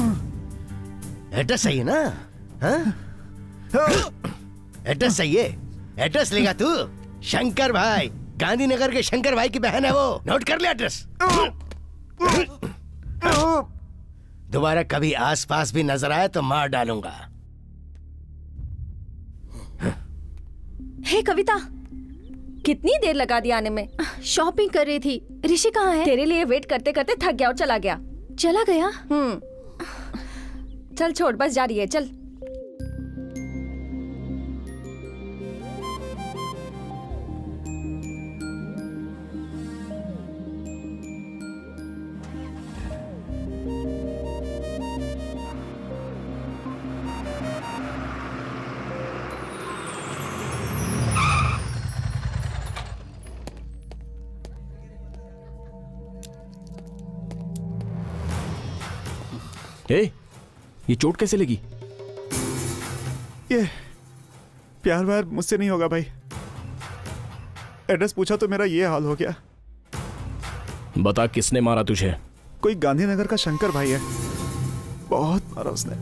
एड्रेस चाहिए ना? एड्रेस चाहिए? एड्रेस लेगा तू? शंकर भाई, गांधीनगर के शंकर भाई की बहन है वो, नोट कर ले एड्रेस। दोबारा कभी आसपास भी नजर आए तो मार डालूंगा। हे कविता, कितनी देर लगा दी आने में? शॉपिंग कर रही थी। ऋषि कहाँ है? तेरे लिए वेट करते करते थक गया और चला गया। चला गया? हम्म। चल छोड़, बस जा रही है, चल। ए, ये चोट कैसे लगी? ये प्यार वार मुझसे नहीं होगा भाई। एड्रेस पूछा तो मेरा ये हाल हो गया। बता किसने मारा तुझे? कोई गांधीनगर का शंकर भाई है, बहुत मारा उसने।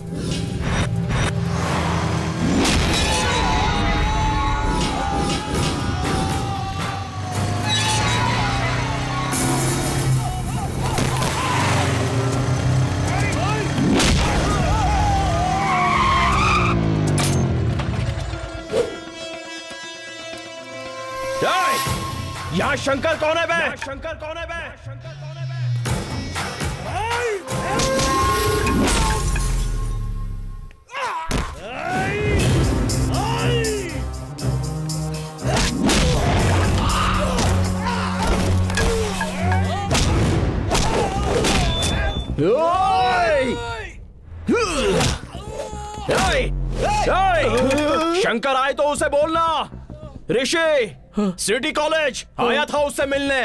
यहाँ शंकर कौन है बे? शंकर कौन है बे? शंकर कौन है बे? शंकर आए तो उसे बोलना। ऋषि सिटी कॉलेज आया था उससे मिलने।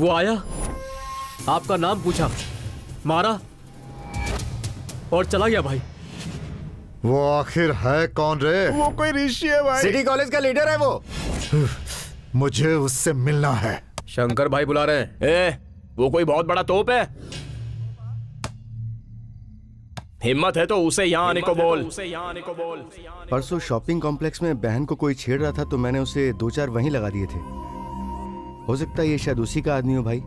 वो आया, आपका नाम पूछा, मारा और चला गया। भाई वो आखिर है कौन रे? वो कोई ऋषि है भाई, सिटी कॉलेज का लीडर है वो। मुझे उससे मिलना है। शंकर भाई बुला रहे हैं। ए, वो कोई बहुत बड़ा तोप है? हिम्मत है तो उसे यहाँ आने को बोल। उसे यहाँ आने को बोल। परसों शॉपिंग कॉम्प्लेक्स में बहन को कोई छेड़ रहा था तो मैंने उसे दो चार वहीं लगा दिए थे। हो सकता है ये शायद उसी का आदमी हो भाई।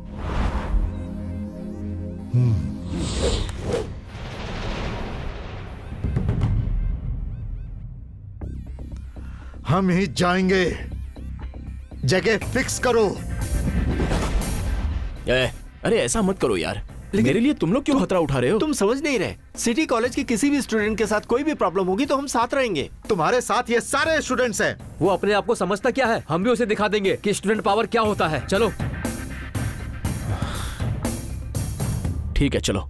हम ही जाएंगे, जगह फिक्स करो। ए, अरे ऐसा मत करो यार, मेरे लिए तुम लोग क्यों खतरा उठा रहे हो? तुम समझ नहीं रहे, सिटी कॉलेज के किसी भी स्टूडेंट के साथ कोई भी प्रॉब्लम होगी तो हम साथ रहेंगे। तुम्हारे साथ ये सारे स्टूडेंट्स हैं। वो अपने आप को समझता क्या है, हम भी उसे दिखा देंगे कि स्टूडेंट पावर क्या होता है। चलो ठीक है, चलो।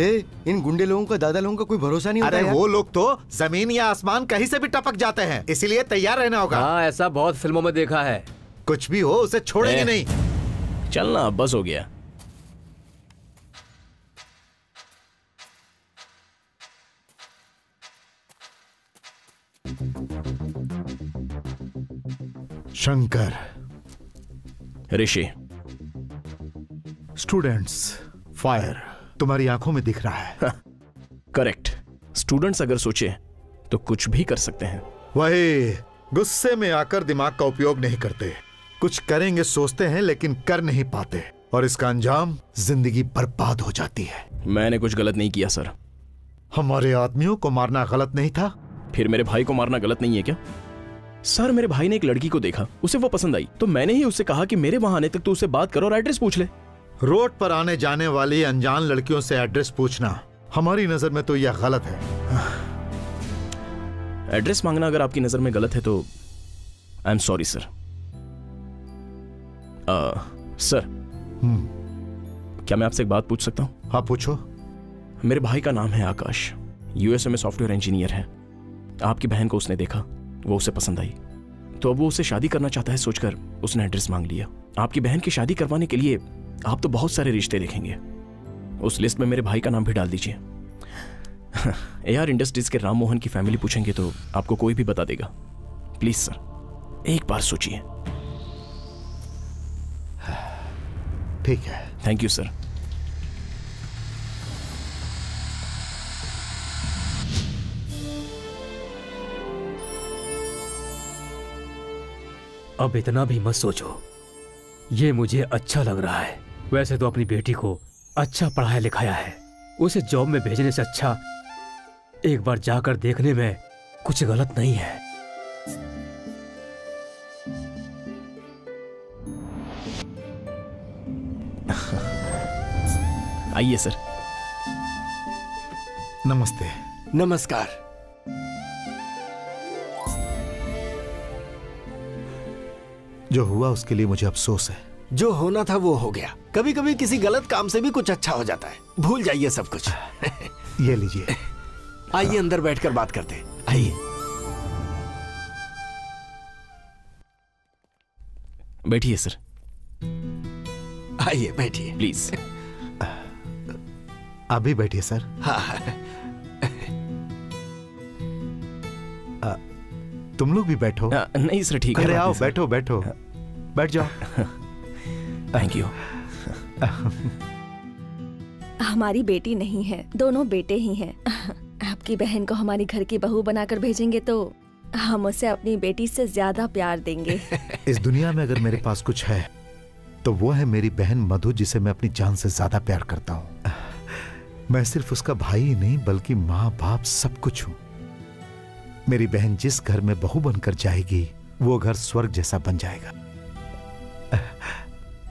ए, इन गुंडे लोगों का, दादा लोगों का कोई भरोसा नहीं होता। अरे वो लोग तो जमीन या आसमान कहीं से भी टपक जाते हैं, इसीलिए तैयार रहना होगा। हाँ, ऐसा बहुत फिल्मों में देखा है। कुछ भी हो उसे छोड़ेंगे नहीं। चलना, बस हो गया। शंकर, ऋषि, स्टूडेंट्स, फायर तुम्हारी आंखों में दिख रहा है। करेक्ट। स्टूडेंट्स अगर सोचे तो कुछ भी कर सकते हैं। वही, गुस्से में आकर दिमाग का उपयोग नहीं करते, कुछ करेंगे सोचते हैं लेकिन कर नहीं पाते, और इसका अंजाम जिंदगी बर्बाद हो जाती है। मैंने कुछ गलत नहीं किया सर। हमारे आदमियों को मारना गलत नहीं था? फिर मेरे भाई को मारना गलत नहीं है क्या? सर मेरे भाई ने एक लड़की को देखा, उसे वो पसंद आई, तो मैंने ही उससे कहा कि मेरे वहां आने तक तो उससे बात करो और एड्रेस पूछ ले। रोड पर आने जाने वाली अनजान लड़कियों से एड्रेस पूछना, हमारी नजर में तो यह गलत है। एड्रेस मांगना अगर आपकी नजर में गलत है तो I am sorry sir. Sir hmm क्या मैं आपसे एक बात पूछ सकता हूं? आप पूछो। मेरे भाई का नाम है आकाश, यूएसए में सॉफ्टवेयर इंजीनियर है। आपकी बहन को उसने देखा, वो उसे पसंद आई, तो अब वो उसे शादी करना चाहता है सोचकर उसने एड्रेस मांग लिया। आपकी बहन की शादी करवाने के लिए आप तो बहुत सारे रिश्ते देखेंगे, उस लिस्ट में मेरे भाई का नाम भी डाल दीजिए। एआर इंडस्ट्रीज के राम मोहन की फैमिली पूछेंगे तो आपको कोई भी बता देगा। प्लीज सर एक बार सोचिए। ठीक है, थैंक यू सर। अब इतना भी मत सोचो, ये मुझे अच्छा लग रहा है। वैसे तो अपनी बेटी को अच्छा पढ़ाया लिखाया है, उसे जॉब में भेजने से अच्छा एक बार जाकर देखने में कुछ गलत नहीं है। आइए सर। नमस्ते। नमस्कार। जो हुआ उसके लिए मुझे अफसोस है। जो होना था वो हो गया। कभी कभी किसी गलत काम से भी कुछ अच्छा हो जाता है। भूल जाइए सब कुछ। ये लीजिए। आइए अंदर बैठकर बात करते हैं। आइए। बैठिए सर। आइए बैठिए प्लीज। आप भी बैठिए सर। हाँ। आ, तुम लोग भी बैठो। आ, नहीं सर ठीक है। अरे आओ बैठो बैठो बैठ जाओ। Thank you. हमारी बेटी नहीं है, दोनों बेटे ही हैं। आपकी बहन को हमारी घर की बहू बनाकर भेजेंगे तो हम उसे अपनी बेटी से ज्यादा प्यार देंगे। इस दुनिया में अगर मेरे पास कुछ है तो वो है मेरी बहन मधु, जिसे मैं अपनी जान से ज्यादा प्यार करता हूँ। मैं सिर्फ उसका भाई ही नहीं बल्कि माँ बाप सब कुछ हूँ। मेरी बहन जिस घर में बहू बनकर जाएगी वो घर स्वर्ग जैसा बन जाएगा।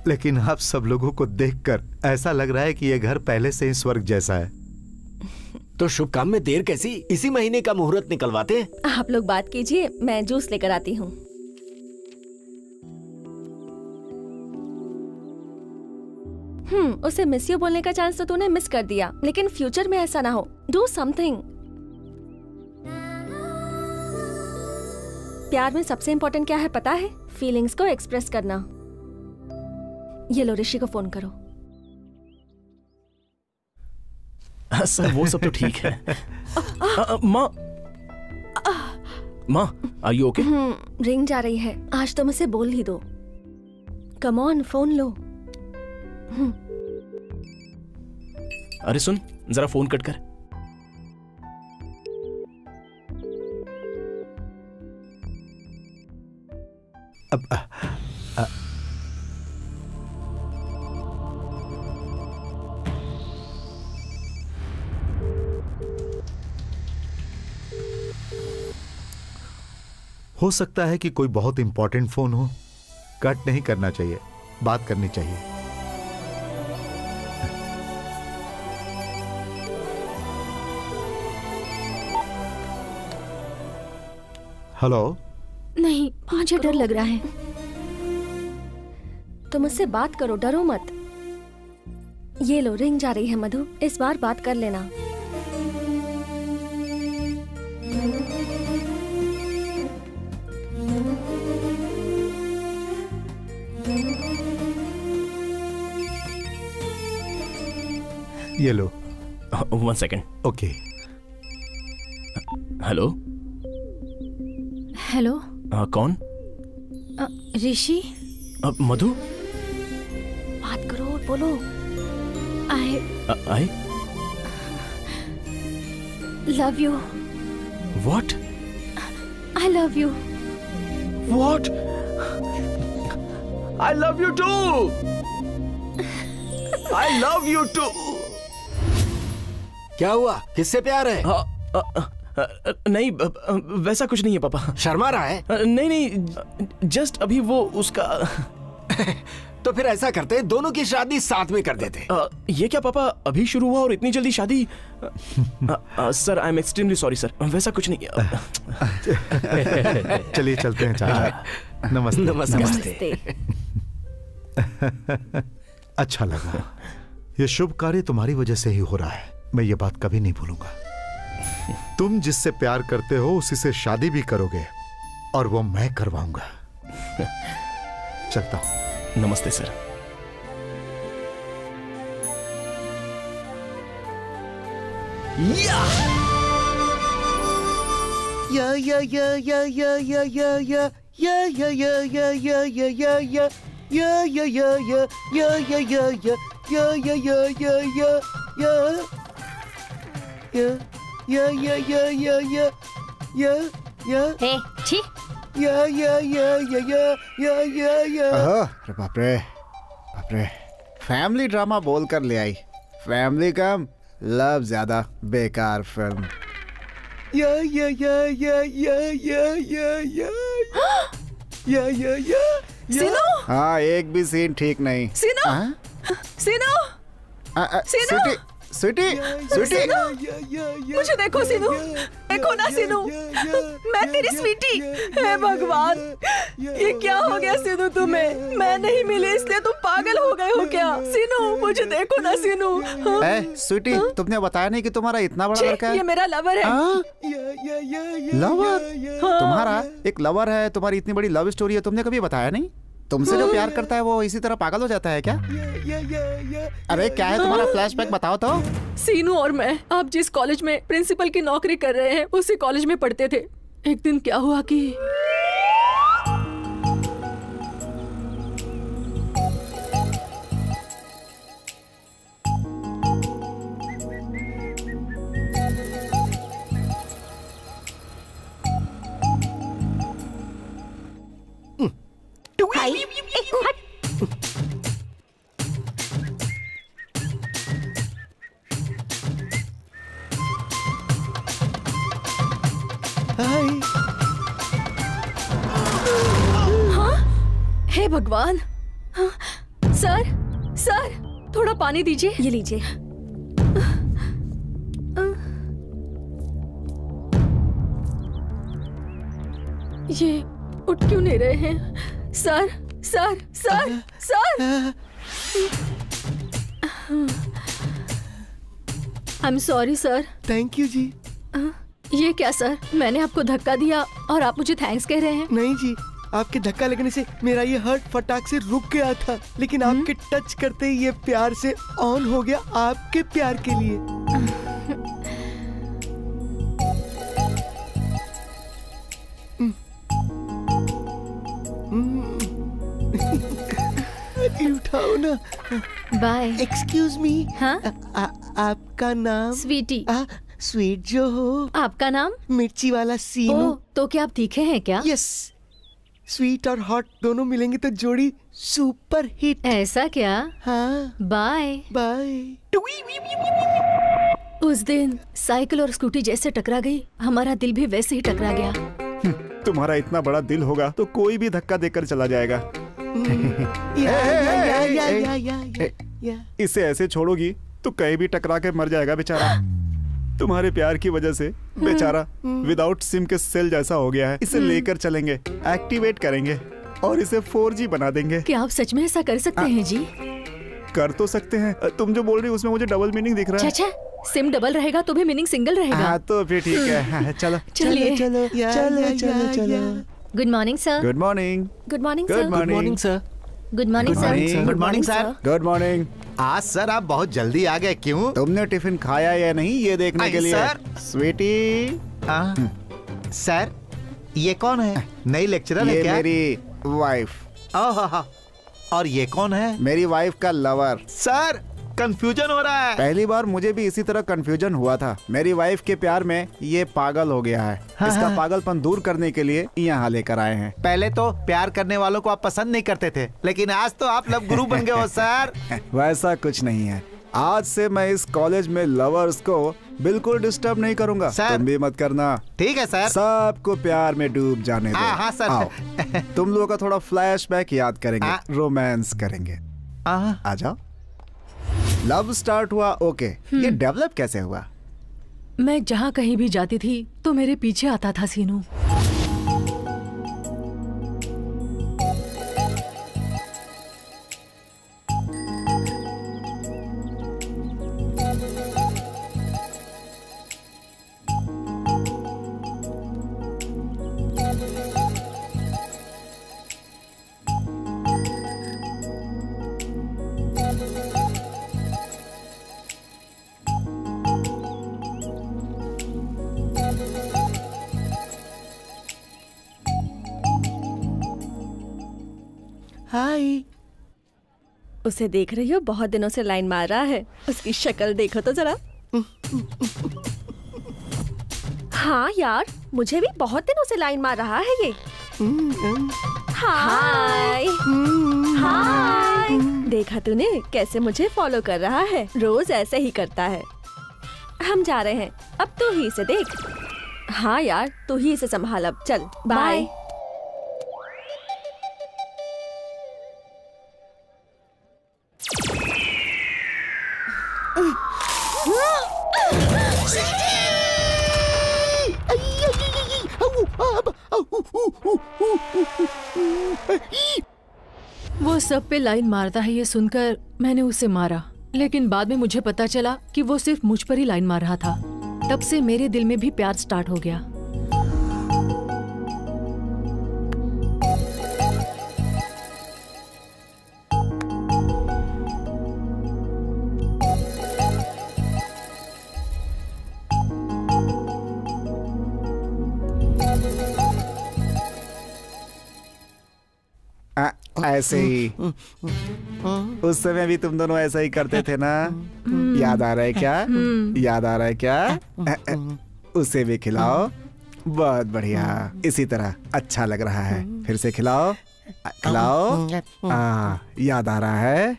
लेकिन आप सब लोगों को देखकर ऐसा लग रहा है कि यह घर पहले से ही स्वर्ग जैसा है। तो शुभ काम में देर कैसी, इसी महीने का मुहूर्त निकलवाते हैं। आप लोग बात कीजिए, मैं जूस लेकर आती हूँ। हम्म, उसे मिस यू बोलने का चांस तो तूने मिस कर दिया, लेकिन फ्यूचर में ऐसा ना हो। Do something. प्यार में सबसे इम्पोर्टेंट क्या है पता है? फीलिंग्स को एक्सप्रेस करना। ये लो, ऋषि को फोन करो। सर वो सब तो ठीक है। माँ माँ आर यू ओके? रिंग जा रही है। आज तो मुझे बोल ही दो। कम ऑन फोन लो। अरे सुन, जरा फोन कट कर। अब आ, आ, हो सकता है कि कोई बहुत इंपॉर्टेंट फोन हो। कट नहीं करना चाहिए, बात करनी चाहिए। हेलो। नहीं, मुझे डर लग रहा है। तुम उससे बात करो, डरो मत। ये लो, रिंग जा रही है मधु। इस बार बात कर लेना। ये लो। One second. Okay. Hello hello. कौन? ऋषि। मधु। बात करो, बोलो। I I love you. What? I love you. What? I love you too. I love you too. क्या हुआ? किससे प्यार है? आ, आ, आ, नहीं वैसा कुछ नहीं है पापा। शर्मा रहा है? आ, नहीं नहीं, जस्ट अभी वो उसका। तो फिर ऐसा करते, दोनों की शादी साथ में कर देते। आ, ये क्या पापा, अभी शुरू हुआ और इतनी जल्दी शादी? आ, आ, sir I am extremely sorry sir, वैसा कुछ नहीं है। चलिए चलते हैं चाचा। नमस्ते। नमस्ते, नमस्ते। अच्छा लगा। ये शुभ कार्य तुम्हारी वजह से ही हो रहा है, मैं ये बात कभी नहीं भूलूंगा। तुम जिससे प्यार करते हो उसी से शादी भी करोगे और वो मैं करवाऊंगा। चलता हूं। नमस्ते सर। या या या या या या या या या या या या या या या या या या या या या या या या या या या या या या या या हे छी या या या या या या या या। अरे बाप रे बाप रे, फैमिली ड्रामा बोल कर ले आई। फैमिली कम लव ज्यादा, बेकार फिल्म। या या या या या या या या या या या। सिनो। हाँ, एक भी सीन ठीक नहीं। सिनो सिनो सिटी स्वीटी, स्वीटी, मुझे देखो सीनू, देखो ना सीनू, मैं तेरी स्वीटी, हे भगवान, ये क्या हो गया सीनू तुम्हें? मैं नहीं मिली इसलिए तुम पागल हो गए हो क्या? सीनू, मुझे देखो ना सीनू। ए, स्वीटी, तुमने बताया नहीं कि तुम्हारा इतना बड़ा लड़का है? ये मेरा लवर है। लवर? तुम्हारा एक लवर है, तुम्हारी इतनी बड़ी लव स्टोरी है, तुमने कभी बताया नहीं? तुमसे जो प्यार करता है वो इसी तरह पागल हो जाता है क्या? अरे क्या है तुम्हारा फ्लैशबैक बताओ तो। सीनू और मैं आप जिस कॉलेज में प्रिंसिपल की नौकरी कर रहे हैं उसी कॉलेज में पढ़ते थे। एक दिन क्या हुआ कि हाय, हाँ, हे भगवान। हाँ, सर, सर, थोड़ा पानी दीजिए। ये लीजिए। ये उठ क्यों नहीं रहे हैं? Sir sir sir sir I am sorry sir. Thank you ji. ये क्या सर, मैंने आपको धक्का दिया और आप मुझे थैंक्स कह रहे हैं? नहीं जी, आपके धक्का लगने से मेरा ये हार्ट फटाक से रुक गया था, लेकिन आपके टच करते ही ये प्यार से ऑन हो गया आपके प्यार के लिए। उठाओ ना। बाय। Excuse me. हाँ? आपका नाम? स्वीटी। आ, स्वीट जो हो। आपका नाम? मिर्ची वाला सीनू। तो क्या आप तीखे हैं क्या? यस। स्वीट और हॉट दोनों मिलेंगे तो जोड़ी सुपर हिट। ऐसा क्या? हाँ। Bye bye. उस दिन साइकिल और स्कूटी जैसे टकरा गई, हमारा दिल भी वैसे ही टकरा गया। तुम्हारा इतना बड़ा दिल होगा तो कोई भी धक्का देकर चला जाएगा। इसे ऐसे छोड़ोगी तो कहीं भी टकरा के मर जाएगा बेचारा। तुम्हारे प्यार की वजह से बेचारा विदाउट सिम के सेल जैसा हो गया है। इसे लेकर चलेंगे, एक्टिवेट करेंगे और इसे फोर जी बना देंगे। क्या आप सच में ऐसा कर सकते हैं? जी कर तो सकते हैं। तुम जो बोल रही हो उसमें मुझे डबल मीनिंग दिख रहा है। सिम डबल रहेगा तो भी मीनिंग सिंगल रहेगा। हाँ तो फिर ठीक है, चलो चलिए। चलो चलो चलो चलो। Good morning sir. Good morning. Good morning sir. Good morning sir. Good morning sir. Good morning sir. Good morning. आज सर आप बहुत जल्दी आ गए, क्यों? तुमने टिफिन खाया या नहीं ये देखने के लिए। Sir sweetie. हाँ सर, ये कौन है? नई लेक्चरर है क्या? मेरी वाइफ। ओह, और ये कौन है? मेरी वाइफ का लवर। सर कंफ्यूजन हो रहा है। पहली बार मुझे भी इसी तरह कंफ्यूजन हुआ था। मेरी वाइफ के प्यार में ये पागल हो गया है। हाँ, इसका हाँ। पागलपन दूर करने के लिए यहाँ लेकर आए हैं। पहले तो प्यार करने वालों को आप पसंद नहीं करते थे, लेकिन आज तो आप लव गुरु बन गए हो सर। वैसा कुछ नहीं है। आज से मैं इस कॉलेज में लवर्स को बिल्कुल डिस्टर्ब नहीं करूँगा। तुम भी मत करना, ठीक है सर? सबको प्यार में डूब जाने दो। हाँ सर, तुम लोगों का थोड़ा फ्लैशबैक याद करेंगे, रोमांस करेंगे। आ जाओ। लव स्टार्ट हुआ, ओके। ये डेवलप कैसे हुआ? मैं जहाँ कहीं भी जाती थी तो मेरे पीछे आता था सीनू। उसे देख रही हो, बहुत दिनों से लाइन मार रहा है। उसकी शक्ल देखो तो जरा। हाँ यार, मुझे भी बहुत दिनों से लाइन मार रहा है ये। हाय हाय, देखा तूने कैसे मुझे फॉलो कर रहा है? रोज ऐसे ही करता है। हम जा रहे हैं अब, तू ही इसे देख। हाँ यार, तू ही इसे संभाल अब। चल बाय। वो सब पे लाइन मारता है ये सुनकर मैंने उसे मारा, लेकिन बाद में मुझे पता चला कि वो सिर्फ मुझ पर ही लाइन मार रहा था। तब से मेरे दिल में भी प्यार स्टार्ट हो गया। ऐसे ही उस समय भी तुम दोनों ऐसा ही करते थे ना? याद आ रहा है क्या? याद आ रहा है क्या? उसे भी खिलाओ। बहुत बढ़िया, इसी तरह। अच्छा लग रहा है, फिर से खिलाओ खिलाओ। आ, याद आ रहा है?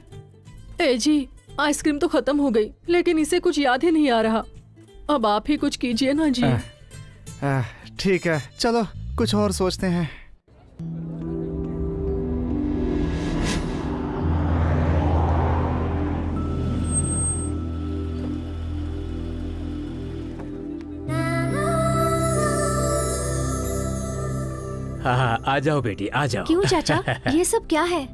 ए जी, आइसक्रीम तो खत्म हो गई, लेकिन इसे कुछ याद ही नहीं आ रहा। अब आप ही कुछ कीजिए ना जी। ठीक है, चलो कुछ और सोचते हैं। हाँ, आ जाओ बेटी, आ जाओ। क्यों चाचा, ये सब क्या है?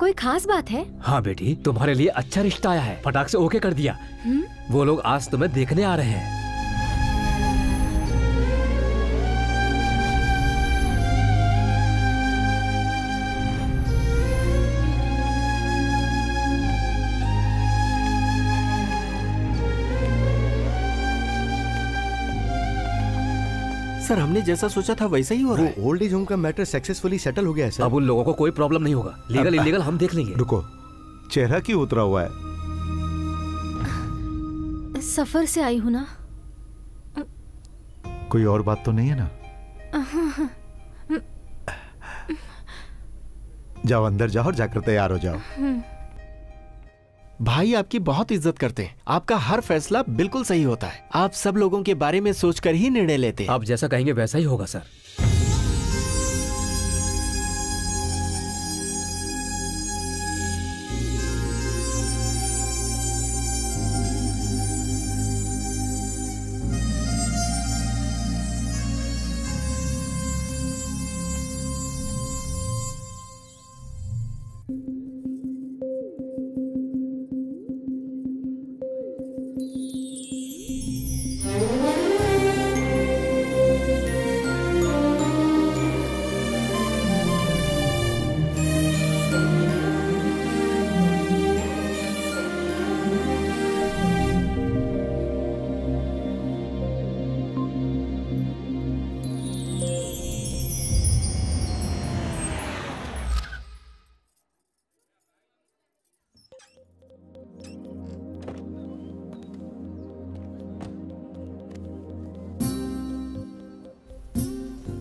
कोई खास बात है? हाँ बेटी, तुम्हारे लिए अच्छा रिश्ता आया है। फटाक से ओके कर दिया। हुँ? वो लोग आज तुम्हें देखने आ रहे हैं। सर, हमने जैसा सोचा था वैसा ही हो रहा है। वो ओल्ड एज होम का मैटर सक्सेसफुली सेटल हो गया है सर। अब उन लोगों को कोई प्रॉब्लम नहीं होगा। लीगल इलीगल हम देख लेंगे। रुको, चेहरा क्यों उतरा हुआ है? सफर से आई हूँ ना, कोई और बात तो नहीं है ना? जाओ अंदर जाओ और जाकर तैयार हो जाओ। भाई आपकी बहुत इज्जत करते हैं, आपका हर फैसला बिल्कुल सही होता है। आप सब लोगों के बारे में सोचकर ही निर्णय लेते हैं। आप जैसा कहेंगे वैसा ही होगा सर।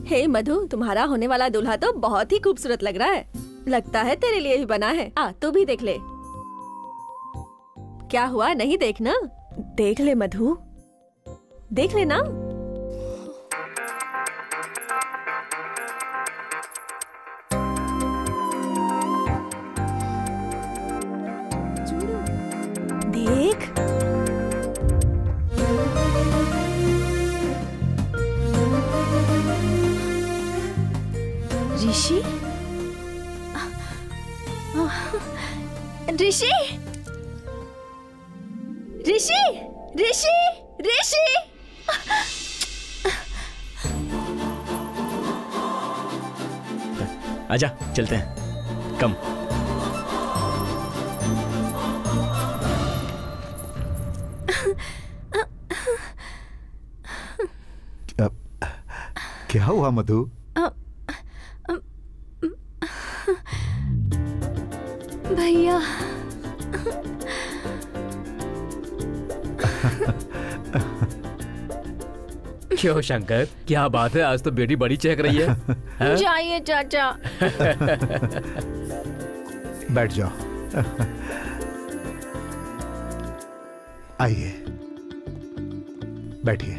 हे मधु, तुम्हारा होने वाला दूल्हा तो बहुत ही खूबसूरत लग रहा है। लगता है तेरे लिए ही बना है। आ, तू भी देख ले। क्या हुआ, नहीं देखना? देख ले मधु, देख ले ना। ऋषि, ऋषि, ऋषि, ऋषि, आजा चलते हैं। कम क्या हुआ मधु? भैया क्यों शंकर, क्या बात है, आज तो बेटी बड़ी चहक रही है, है? जाइए चाचा। बैठ जाओ, आइए बैठिए।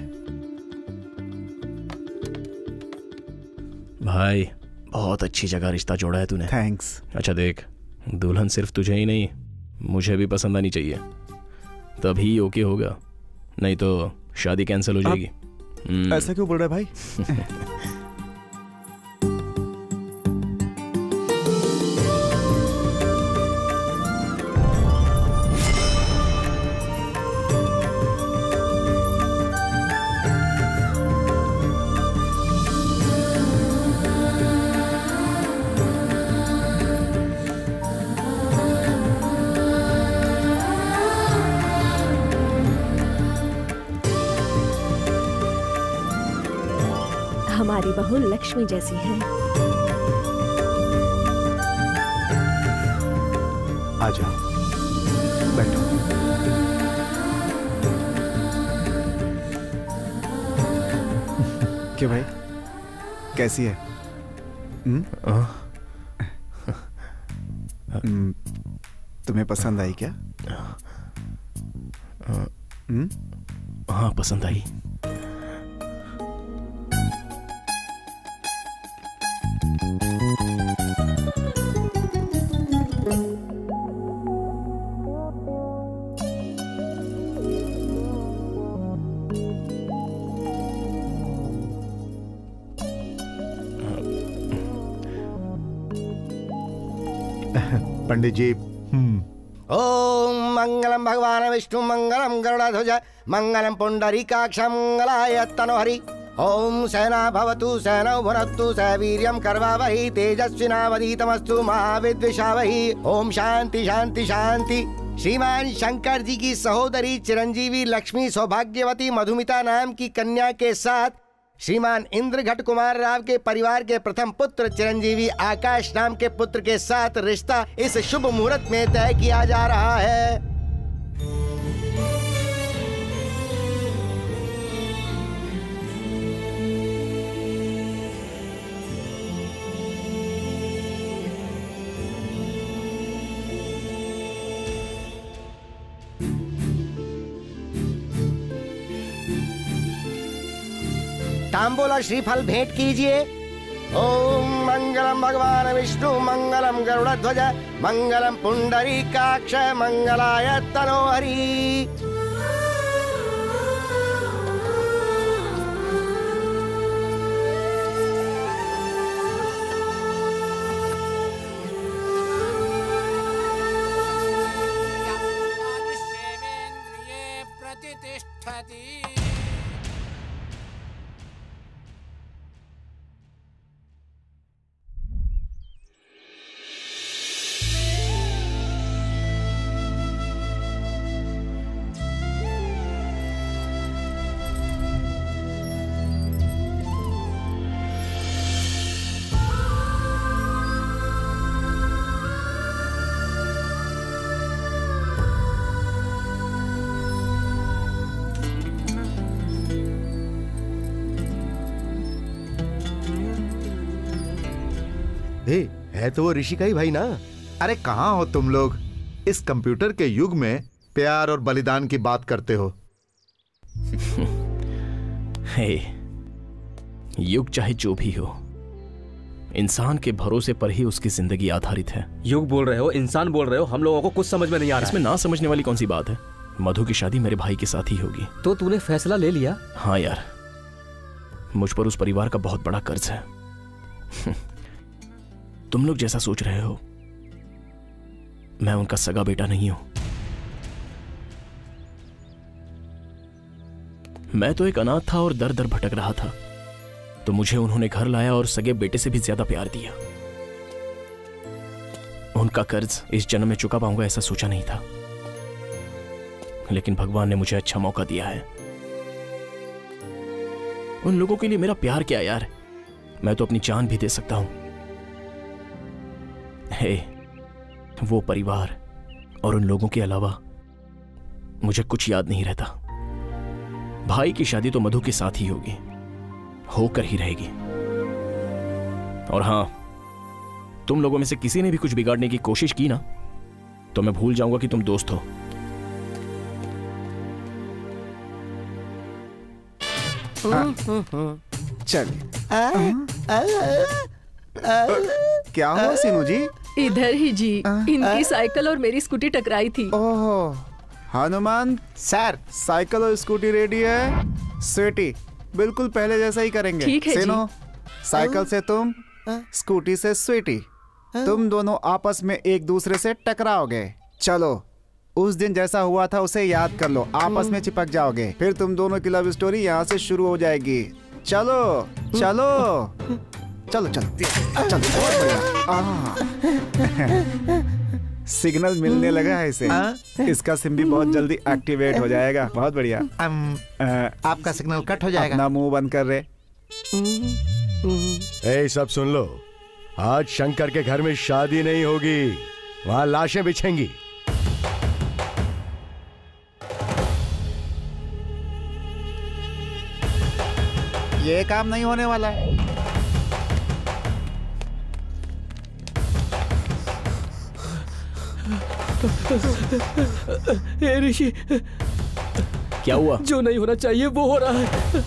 भाई बहुत अच्छी जगह रिश्ता जोड़ा है तूने। थैंक्स। अच्छा देख, दुल्हन सिर्फ तुझे ही नहीं मुझे भी पसंद आनी चाहिए, तभी ओके होगा, नहीं तो शादी कैंसिल हो जाएगी। ऐसा क्यों बोल रहा है भाई? हमारी बहू लक्ष्मी जैसी है। आ जाओ, बैठो। क्या भाई, कैसी है? हम्म, तुम्हें पसंद आई क्या? हम्म, हाँ पसंद आई। पंडित जी, ओम मंगलम भगवान विष्णु मंगलम गरुड़ध्वज मंगलम पुंडरीकाक्षं मंगलाय तनोहरि। ओम सेना भवतु सेनौ भुनक्तु सवीर्यं करवावहि तेजस्विनावधीतमस्तु मा विद्विषावहि। ओम शांति शांति शांति। श्रीमान शंकर जी की सहोदरी चिरंजीवी लक्ष्मी सौभाग्यवती मधुमिता नाम की कन्या के साथ श्रीमान इंद्रघट कुमार राव के परिवार के प्रथम पुत्र चिरंजीवी आकाश नाम के पुत्र के साथ रिश्ता इस शुभ मुहूर्त में तय किया जा रहा है। तांबूल और श्रीफल भेंट कीजिए। ओम मंगलम भगवान विष्णु मंगलम गरुड़ध्वज मंगलम पुंडरीकाक्ष मंगलाय तनोहरि। है तो वो ऋषि का ही भाई ना। अरे कहाँ हो तुम लोग, इस कंप्यूटर के युग में प्यार और बलिदान की बात करते हो। हे, युग चाहे जो भी हो, इंसान के भरोसे पर ही उसकी जिंदगी आधारित है। युग बोल रहे हो, इंसान बोल रहे हो, हम लोगों को कुछ समझ में नहीं आ रहा। इसमें ना समझने वाली कौन सी बात है? मधु की शादी मेरे भाई के साथ ही होगी। तो तूने फैसला ले लिया? हाँ यार, मुझ पर उस परिवार का बहुत बड़ा कर्ज है। तुम लोग जैसा सोच रहे हो, मैं उनका सगा बेटा नहीं हूं। मैं तो एक अनाथ था और दर दर भटक रहा था, तो मुझे उन्होंने घर लाया और सगे बेटे से भी ज्यादा प्यार दिया। उनका कर्ज इस जन्म में चुका पाऊंगा ऐसा सोचा नहीं था, लेकिन भगवान ने मुझे अच्छा मौका दिया है। उन लोगों के लिए मेरा प्यार क्या यार, मैं तो अपनी जान भी दे सकता हूं। हे, वो परिवार और उन लोगों के अलावा मुझे कुछ याद नहीं रहता। भाई की शादी तो मधु के साथ ही होगी, होकर ही रहेगी। और हाँ, तुम लोगों में से किसी ने भी कुछ बिगाड़ने की कोशिश की ना, तो मैं भूल जाऊंगा कि तुम दोस्त हो। चलिए। क्या हुआ सीनू जी? इधर ही जी, इनकी साइकिल और मेरी स्कूटी टकराई थी। ओह हनुमान सर, साइकिल और स्कूटी रेडी है। स्वीटी, बिल्कुल पहले जैसा ही करेंगे। ठीक है सीनू, साइकिल से तुम, स्कूटी से स्वीटी, तुम दोनों आपस में एक दूसरे से टकराओगे। चलो, उस दिन जैसा हुआ था उसे याद कर लो, आपस में चिपक जाओगे, फिर तुम दोनों की लव स्टोरी यहाँ से शुरू हो जाएगी। चलो चलो चलो चलो चलो। सिग्नल मिलने लगा है इसे, इसका सिम भी बहुत जल्दी एक्टिवेट हो जाएगा। बहुत बढ़िया। आपका सिग्नल कट हो जाएगा। अपना मुंह बंद कर रहे। ए, सब सुन लो, आज शंकर के घर में शादी नहीं होगी, वहां लाशें बिछेंगी। ये काम नहीं होने वाला है। ए ऋषि, क्या हुआ? जो नहीं होना चाहिए वो हो रहा है।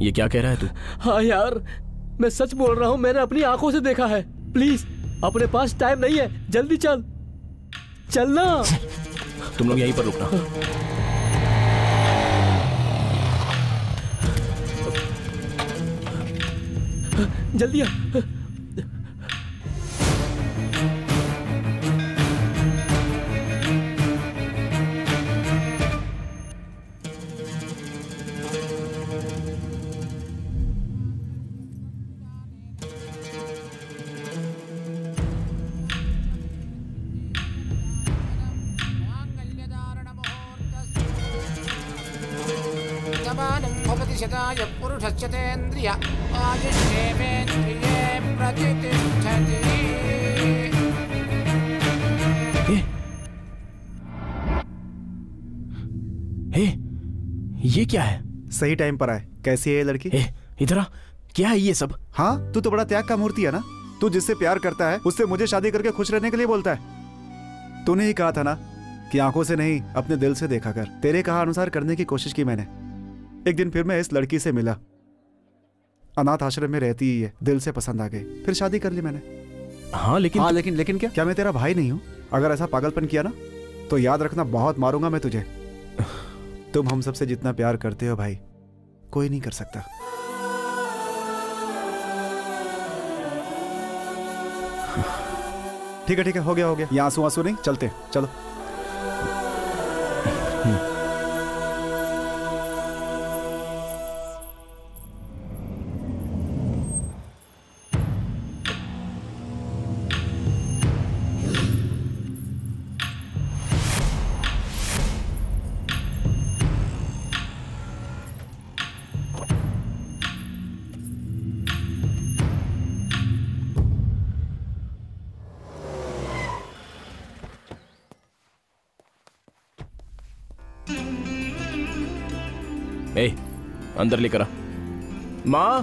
ये क्या कह रहा है तू? हाँ यार, मैं सच बोल रहा हूँ, मैंने अपनी आंखों से देखा है। प्लीज, अपने पास टाइम नहीं है, जल्दी चल। चलना। तुम लोग यहीं पर रुकना। जल्दी आ। क्या है? सही टाइम पर आए। कैसी है ये लड़की? ए, इधर आ, क्या है ये सब? हाँ, तू तो बड़ा त्याग का मूर्ति है ना। तू जिससे प्यार करता है उससे मुझे शादी करके खुश रहने के लिए बोलता है। तूने ही कहा था ना कि आंखों से नहीं अपने दिल से देखा कर। तेरे कहा अनुसार करने की कोशिश की मैंने। एक दिन फिर मैं इस लड़की से मिला, अनाथ आश्रम में रहती ही है, दिल से पसंद आ गई, फिर शादी कर ली मैंने। हाँ लेकिन हाँ लेकिन लेकिन क्या क्या मैं तेरा भाई नहीं हूँ? अगर ऐसा पागलपन किया ना तो याद रखना बहुत मारूंगा मैं तुझे। तुम हम सबसे जितना प्यार करते हो भाई, कोई नहीं कर सकता। ठीक है ठीक है, हो गया हो गया। यहाँ आंसू आंसू नहीं, चलते चलो। अंदर लेकर आ। मां,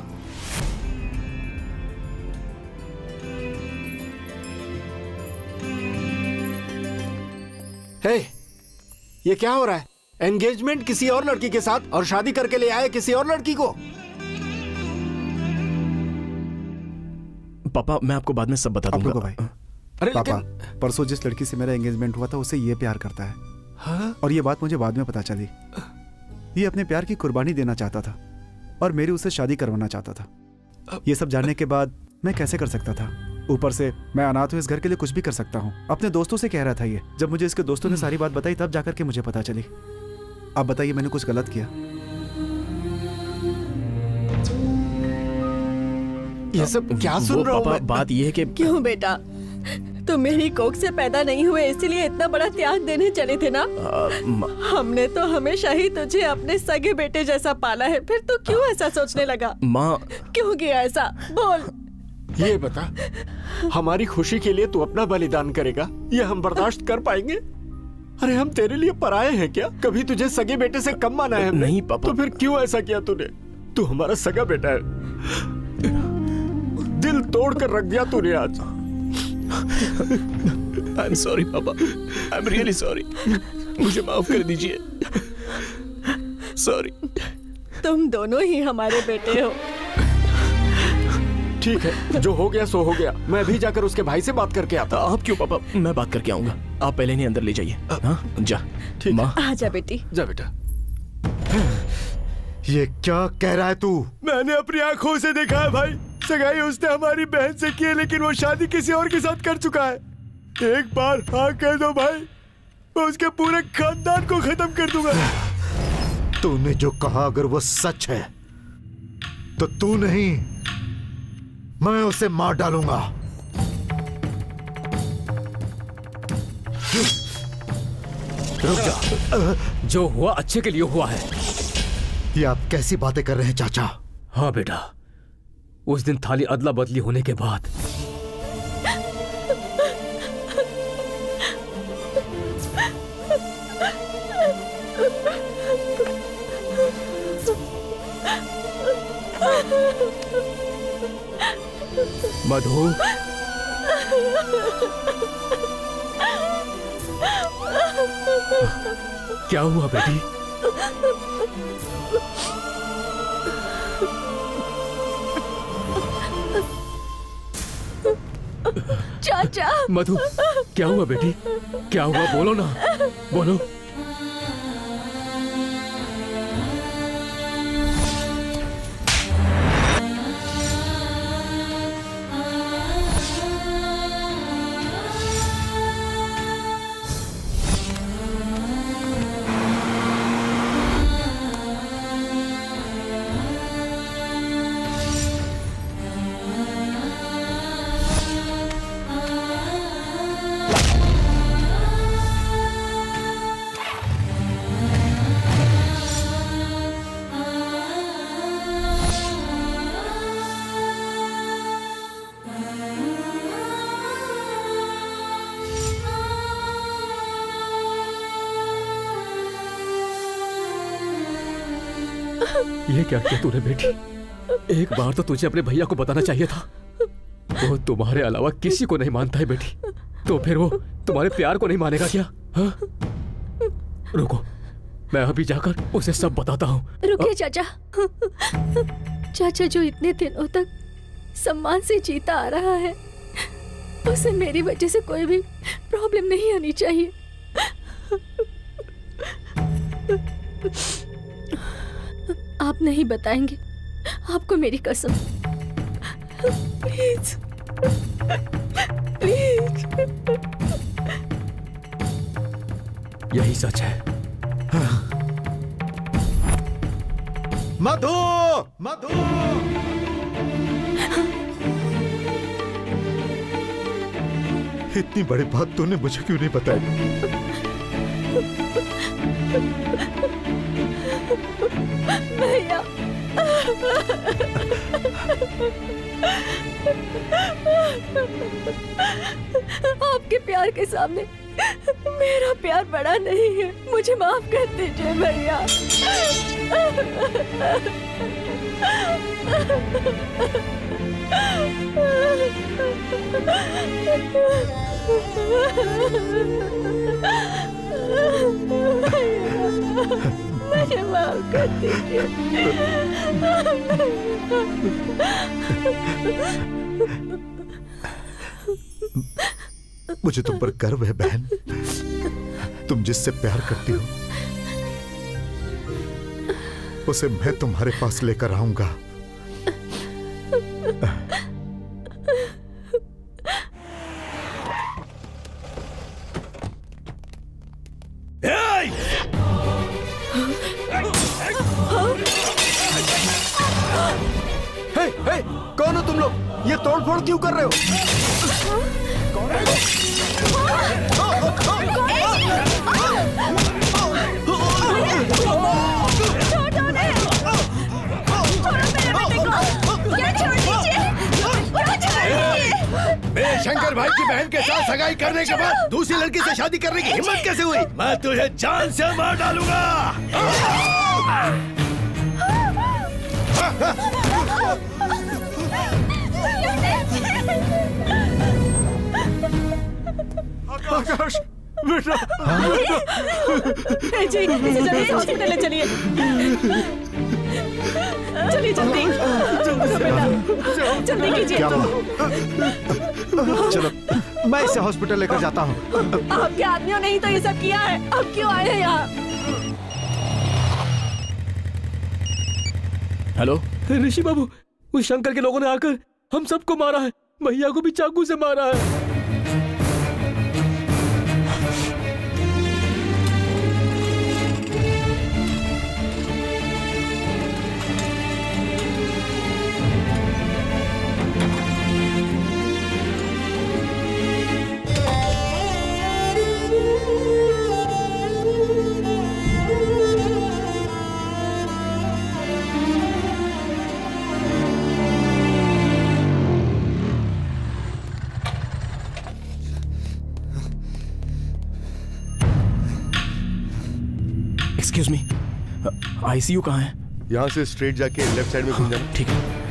हे, ये क्या हो रहा है? एंगेजमेंट किसी और लड़की के साथ और शादी करके ले आए किसी और लड़की को। पापा, मैं आपको बाद में सब बता दूंगा। भाई, अरे पापा, परसों जिस लड़की से मेरा एंगेजमेंट हुआ था उसे ये प्यार करता है। हाँ? और ये बात मुझे बाद में पता चली। ये अपने प्यार की कुर्बानी देना चाहता था और मेरी उससे शादी करवाना चाहता था। ये सब जानने के बाद मैं कैसे कर सकता था? ऊपर से मैं अनाथ हूँ, इस घर के लिए कुछ भी कर सकता हूँ। अपने दोस्तों से कह रहा था ये। जब मुझे इसके दोस्तों ने सारी बात बताई तब जाकर के मुझे पता चली। आप बताइए, मैंने कुछ गलत किया? ये सब क्या सुन रहा हूँ? बात यह है कि क्यों बेटा, तो मेरी कोख से पैदा नहीं हुए इसलिए इतना बड़ा त्याग देने चले थे ना। आ, हमने तो हमेशा ही तुझे अपने सगे बेटे जैसा पाला है, फिर तू क्यों ऐसा सोचने लगा? माँ, क्यों किया ऐसा? बोल। ये बता, हमारी खुशी के लिए तू अपना बलिदान करेगा, ये हम बर्दाश्त कर पाएंगे? अरे हम तेरे लिए पराये हैं क्या? कभी तुझे सगे बेटे से कम माना है? नहीं पापा। तो फिर क्यों ऐसा किया तूने? तू हमारा सगा बेटा है। दिल तोड़ कर रख दिया तूने आज। I'm sorry, पापा। I'm really sorry। मुझे माफ कर दीजिए। Sorry। तुम दोनों ही हमारे बेटे हो। ठीक है, जो हो गया सो हो गया। मैं अभी जाकर उसके भाई से बात करके आता हूँ। आप क्यों पापा? मैं बात करके आऊंगा। आप पहले नहीं, अंदर ले जाइए। हाँ जा। ठीक है, आ जा बेटी। जा बेटा। ये क्या कह रहा है तू? मैंने अपनी आंखों से देखा है भाई। सगाई उसने हमारी बहन से की है, लेकिन वो शादी किसी और के साथ कर चुका है। एक बार हाँ कह दो भाई, मैं उसके पूरे खानदान को खत्म कर दूंगा। तूने जो कहा अगर वो सच है तो तू नहीं, मैं उसे मार डालूंगा। रुक जा। जो हुआ अच्छे के लिए हुआ है। ये आप कैसी बातें कर रहे हैं चाचा? हाँ बेटा, उस दिन थाली अदला बदली होने के बाद मधु, क्या हुआ बेटी? चाचा, मधु क्या हुआ बेटी? क्या हुआ बोलो ना, बोलो। ये क्या किया तूने बेटी? एक बार तो तुझे अपने भैया को बताना चाहिए था। वो तुम्हारे अलावा किसी को नहीं मानता है बेटी, तो फिर वो तुम्हारे प्यार को नहीं मानेगा क्या? हा? रुको, मैं अभी जाकर उसे सब बताता हूँ। रुकिए चाचा। चाचा जो इतने दिनों तक सम्मान से जीता आ रहा है, उसे मेरी वजह से कोई भी प्रॉब्लम नहीं आनी चाहिए। आप नहीं बताएंगे, आपको मेरी कसम। प्लीज प्लीज, यही सच है। हाँ। मधु, मधु, इतनी बड़ी बात तूने मुझे क्यों नहीं बताई? भैया, आपके प्यार के सामने मेरा प्यार बड़ा नहीं है, मुझे माफ कर दीजिए भैया। भैया मुझे माफ कर दीजिए। मुझे तुम पर गर्व है बहन, तुम जिससे प्यार करती हो उसे मैं तुम्हारे पास लेकर आऊंगा। क्यों कर रहे हो? कौन है? छोड़ो मेरे बेटे को, ये छोड़ दीजिए। मेरे शंकर भाई की बहन के साथ सगाई करने के बाद दूसरी लड़की से शादी करने की हिम्मत कैसे हुई? मैं तुझे जान से मार डालूंगा। आकाश बेटा, जी इसे जल्दी हॉस्पिटल ले चलिए, चलिए जल्दी जल्दी कीजिए। चलो मैं इसे हॉस्पिटल लेकर जाता हूँ। आपके आदमियों ने ही तो ये सब किया है, अब क्यों आए हैं यहाँ? हेलो ऋषि बाबू, उस शंकर के लोगों ने आकर हम सबको मारा है, भैया को भी चाकू से मारा है। आईसीयू कहाँ है? यहाँ से स्ट्रेट जाके लेफ्ट साइड में घूम जाना। ठीक है।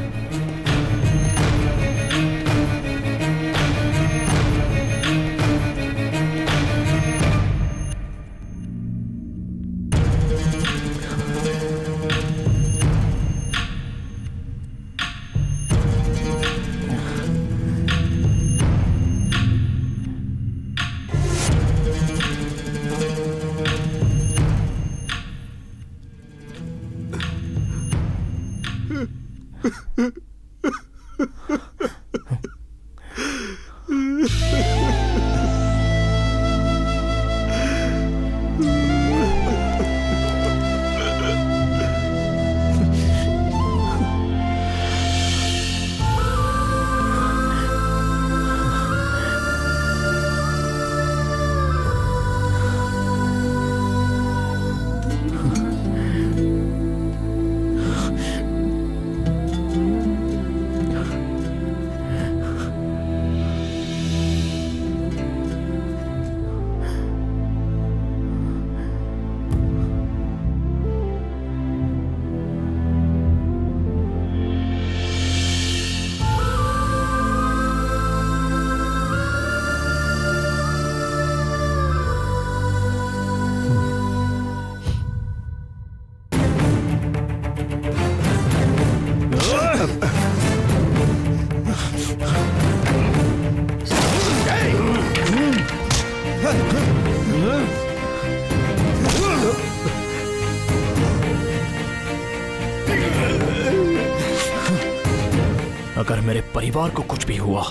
परिवार को कुछ भी हुआ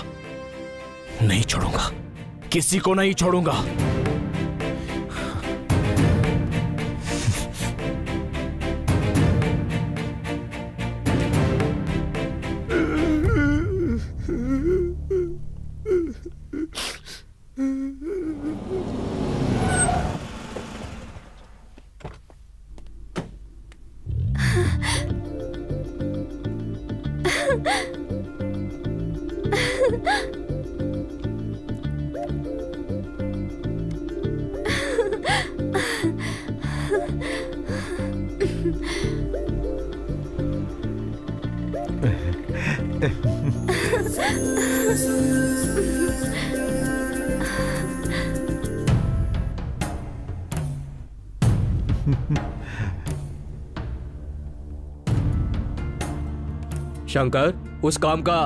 नहीं छोड़ूंगा, किसी को नहीं छोड़ूंगा। शंकर, उस काम का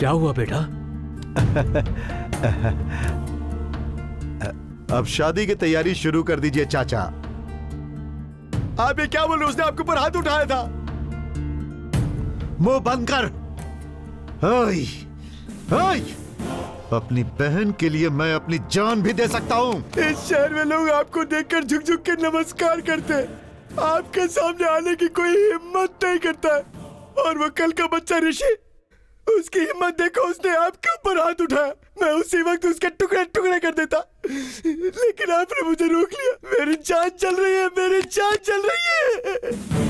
क्या हुआ बेटा? अब शादी की तैयारी शुरू कर दीजिए चाचा। आप ये क्या बोलूं, उसने आपके ऊपर हाथ उठाया था। मुंह बंद कर। ओए, ओए, अपनी बहन के लिए मैं अपनी जान भी दे सकता हूं। इस शहर में लोग आपको देखकर झुक झुक के नमस्कार करते हैं, आपके सामने आने की कोई हिम्मत नहीं करता। और वो कल का बच्चा ऋषि, उसकी हिम्मत देखो, उसने आपके ऊपर हाथ उठाया। मैं उसी वक्त उसके टुकड़े टुकड़े कर देता, लेकिन आपने मुझे रोक लिया। मेरी जान चल रही है, मेरी जान चल रही है।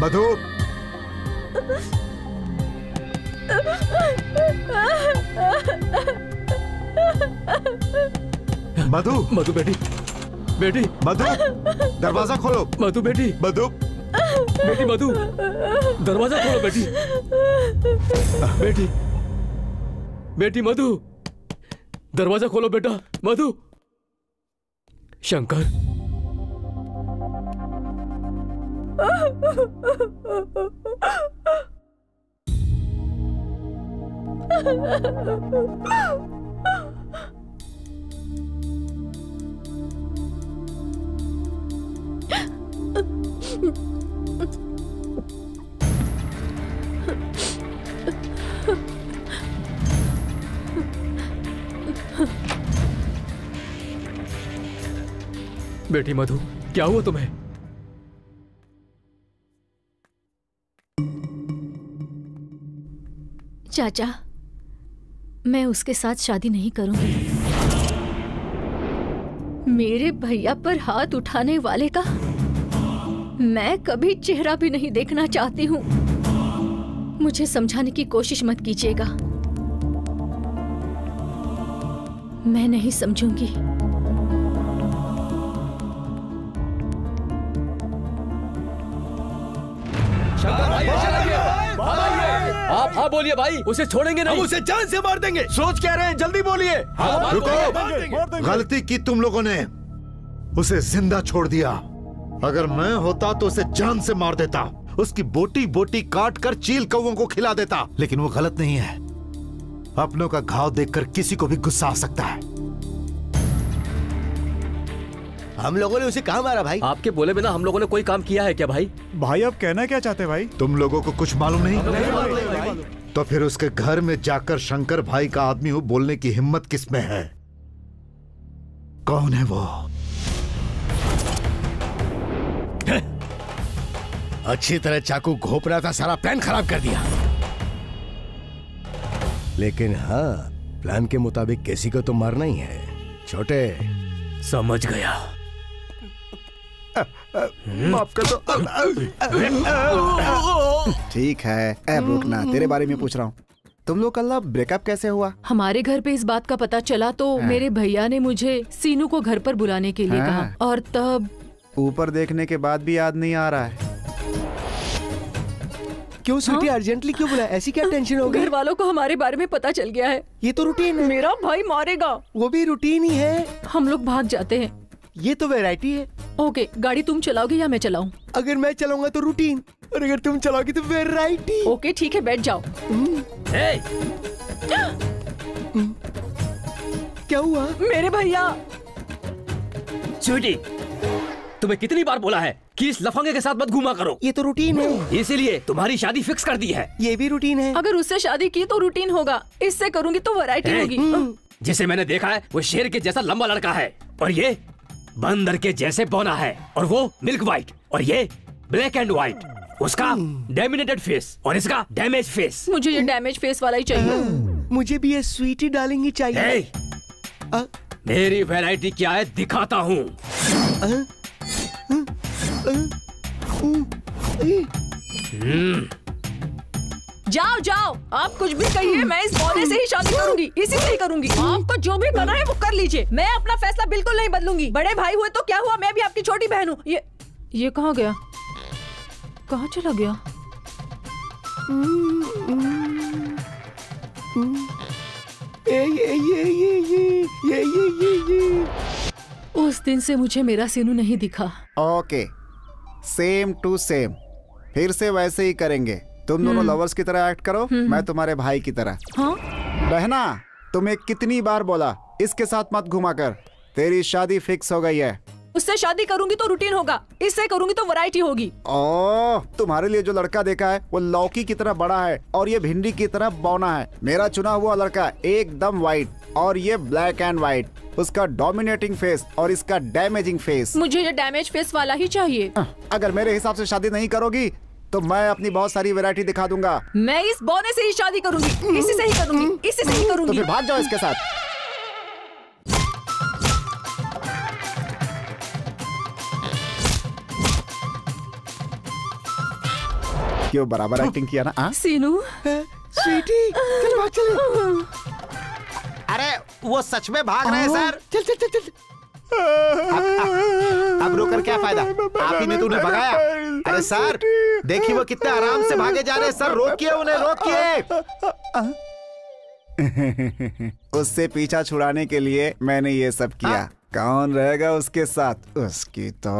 मधु, मधु, मधु बेटी, बेटी, मधु, दरवाजा खोलो। मधु बेटी, मधु, बेटी, मधु, दरवाजा खोलो बेटी, बेटी, बेटी, मधु, दरवाजा खोलो बेटा। मधु, शंकर, बेटी मधु, क्या हुआ तुम्हें? चाचा, मैं उसके साथ शादी नहीं करूंगी। मेरे भैया पर हाथ उठाने वाले का मैं कभी चेहरा भी नहीं देखना चाहती हूँ। मुझे समझाने की कोशिश मत कीजिएगा, मैं नहीं समझूंगी। आप हाँ बोलिए भाई, उसे छोड़ेंगे नहीं, हम उसे जान से मार देंगे। सोच कह रहे हैं, जल्दी बोलिए। हाँ, रुको, गलती की तुम लोगों ने, उसे जिंदा छोड़ दिया। अगर मैं होता तो उसे जान से मार देता, उसकी बोटी बोटी काट कर चील कौवों को खिला देता। लेकिन वो गलत नहीं है, अपनों का घाव देखकर किसी को भी गुस्सा आ सकता है। हम लोगों ने उसे कहाँ मारा भाई? आपके बोले बिना हम लोगों ने कोई काम किया है क्या भाई? भाई आप कहना क्या चाहते भाई? तुम लोगों को कुछ मालूम नहीं? नहीं मालूम। तो फिर उसके घर में जाकर शंकर भाई का आदमी हूँ बोलने की हिम्मत किसमें है? कौन है वो? अच्छी तरह चाकू घोंप रहा था, सारा प्लान खराब कर दिया। लेकिन हाँ, प्लान के मुताबिक केसी को तो मारना ही है। छोटे समझ गया। माफ कर दो। ठीक है, अब रुकना, तेरे बारे में पूछ रहा हूँ। तुम लोग कल ब्रेकअप कैसे हुआ? हमारे घर पे इस बात का पता चला तो मेरे भैया ने मुझे सीनू को घर पर बुलाने के लिए कहा, और तब ऊपर देखने के बाद भी याद नहीं आ रहा है। क्यों स्वीटी, अर्जेंटली क्यों बुलाया? ऐसी क्या टेंशन हो गई? घर वालों को हमारे बारे में पता चल गया है। ये तो रूटीन है। मेरा भाई मारेगा। वो भी रूटीन ही है। हम लोग भाग जाते हैं। ये तो वैरायटी है। ओके, गाड़ी तुम चलाओगे या मैं चलाऊं? अगर मैं चलाऊंगा तो रूटीन, और अगर तुम चलाओगी तो वैरायटी। ओके ठीक है, बैठ जाओ। क्या हुआ? मेरे भैया। स्वीटी, तुम्हें कितनी बार बोला है कि इस लफंगे के साथ मत घूमा करो। ये तो रूटीन है, इसीलिए तुम्हारी शादी फिक्स कर दी है। ये भी रूटीन है। अगर उससे शादी की तो रूटीन होगा, इससे करूंगी तो वैरायटी होगी। जिसे मैंने देखा है वो शेर के जैसा लंबा लड़का है, और ये बंदर के जैसे बौना है, और वो मिल्क व्हाइट, और ये ब्लैक एंड व्हाइट। उसका डैमेनेटेड फेस और इसका डैमेज फेस। मुझे ये डैमेज फेस वाला ही चाहिए। मुझे भी ये स्वीटी डार्लिंग ही चाहिए। मेरी वैरायटी क्या है दिखाता हूँ। जाओ जाओ, आप कुछ भी कहिए, मैं इस बौने से ही शादी करूंगी, इसी से ही करूंगी। आपको जो भी करना है वो कर लीजिए, मैं अपना फैसला बिल्कुल नहीं बदलूंगी। बड़े भाई हुए तो क्या हुआ, मैं भी आपकी छोटी बहन हूँ। ये ये कहाँ गया, कहाँ चला गया? ये ये ये ये ये ये ये उस दिन से मुझे मेरा सीनू नहीं दिखा। ओके, सेम टू सेम, फिर से वैसे ही करेंगे। तुम दोनों लवर्स की तरह एक्ट करो, मैं तुम्हारे भाई की तरह। हाँ? बहना, तुम्हें कितनी बार बोला इसके साथ मत घुमा कर। तेरी शादी फिक्स हो गई है। उससे शादी करूंगी तो रूटीन होगा, इससे करूंगी तो वैरायटी होगी। ओह, तुम्हारे लिए जो लड़का देखा है वो लौकी की तरह बड़ा है, और ये भिंडी की तरह बौना है। मेरा चुना हुआ लड़का एकदम व्हाइट, और ये ब्लैक एंड व्हाइट। उसका डोमिनेटिंग फेस और इसका डैमेजिंग फेस। मुझे ये डैमेज फेस वाला ही चाहिए। अगर मेरे हिसाब से शादी नहीं करोगी तो मैं अपनी बहुत सारी वैरायटी दिखा दूंगा। मैं इस बौने से ही शादी करूंगी, इसी से ही करूंगी, इसी से ही करूंगी। तो फिर भाग जाओ इसके साथ। क्यों बराबर एक्टिंग किया ना? आ? सीनू, स्वीटी, चल भाग चल। अरे वो सच में भाग रहे हैं सर। चल चल चल चल। अब, अब रोकर क्या फायदा, आप ही ने तो उन्हें भगाया। अरे सर देखिए वो कितने आराम से भागे जा रहे हैं सर। रोकिए उन्हें, रोकिए। उससे पीछा छुड़ाने के लिए मैंने ये सब किया। आ? कौन रहेगा उसके साथ? उसकी तो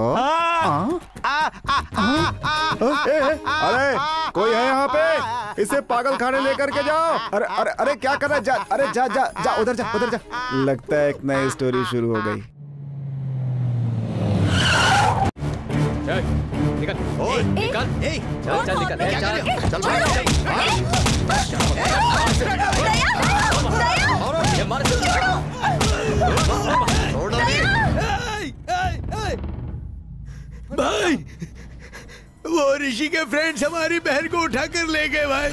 अरे कोई है यहाँ पे, इसे पागल खाने लेकर के जाओ। अरे अरे अरे क्या कर रहा है? जा अरे जा जा जा, उधर जा उधर जा। लगता है एक नई स्टोरी शुरू हो गई। निकल निकल चल निकल चल चल। छोड़ो। ऋषि के फ्रेंड्स हमारी बहन को उठा कर ले गए भाई।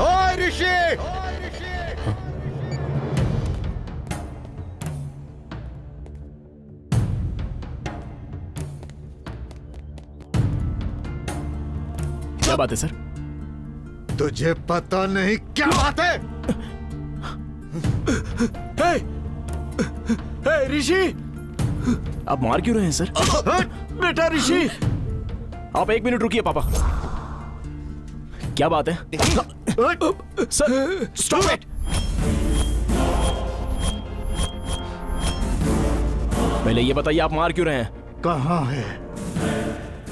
ओए ऋषि, क्या बात है सर? तुझे पता नहीं क्या बात है? हे, हे ऋषि, आप मार क्यों रहे हैं सर? बेटा ऋषि, आप एक मिनट रुकिए पापा। क्या बात है सर? Stop it. पहले ये बताइए आप मार क्यों रहे हैं? कहाँ है,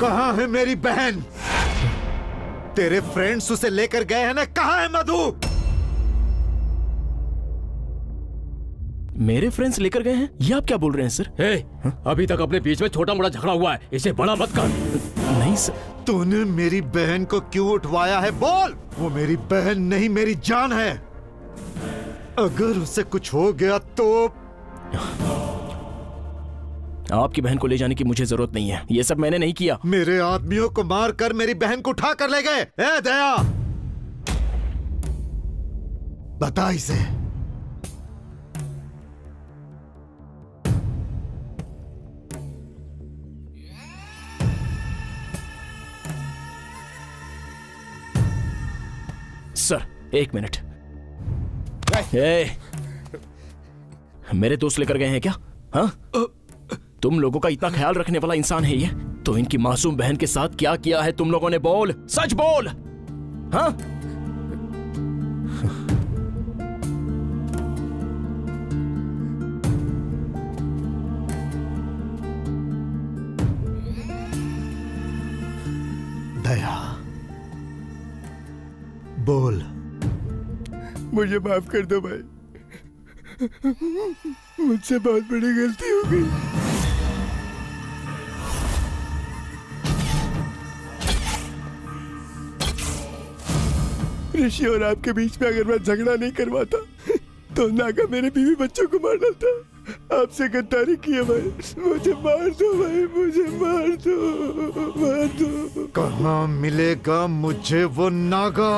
कहाँ है मेरी बहन? तेरे फ्रेंड्स उसे लेकर गए हैं ना, कहाँ है मधु? मेरे फ्रेंड्स लेकर गए हैं? ये आप क्या बोल रहे हैं सर? हे, अभी तक अपने बीच में छोटा मोटा झगड़ा हुआ है, इसे बड़ा मत कर। नहीं सर। तूने मेरी बहन को क्यों उठवाया है बोल? वो मेरी बहन नहीं मेरी जान है, अगर उसे कुछ हो गया तो। आपकी बहन को ले जाने की मुझे जरूरत नहीं है, ये सब मैंने नहीं किया। मेरे आदमियों को मार कर मेरी बहन को उठा कर ले गए। ए दया, बता इसे, सर एक मिनट। ए, मेरे दोस्त लेकर गए हैं क्या? हाँ, तुम लोगों का इतना ख्याल रखने वाला इंसान है ये, तो इनकी मासूम बहन के साथ क्या किया है तुम लोगों ने? बोल, सच बोल। हाँ, दया बोल। मुझे माफ कर दो भाई, मुझसे बहुत बड़ी गलती हो गई। ऋषि और आपके बीच में अगर मैं झगड़ा नहीं करवाता तो नागा मेरे बीवी बच्चों को मार डालता। आपसे गद्दारी की है भाई, मुझे मार दो भाई, मुझे मार दो, मार दो। कहाँ मिलेगा मुझे वो नागा?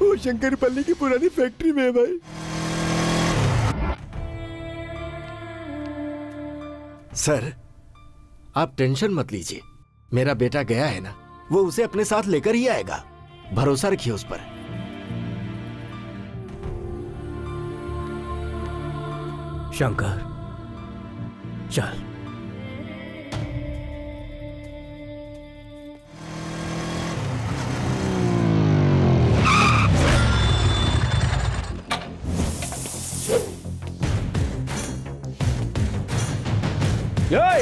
वो शंकर पल्ली की पुरानी फैक्ट्री में है भाई। सर आप टेंशन मत लीजिए, मेरा बेटा गया है ना, वो उसे अपने साथ लेकर ही आएगा, भरोसा रखिए उस पर। शंकर चल। ये!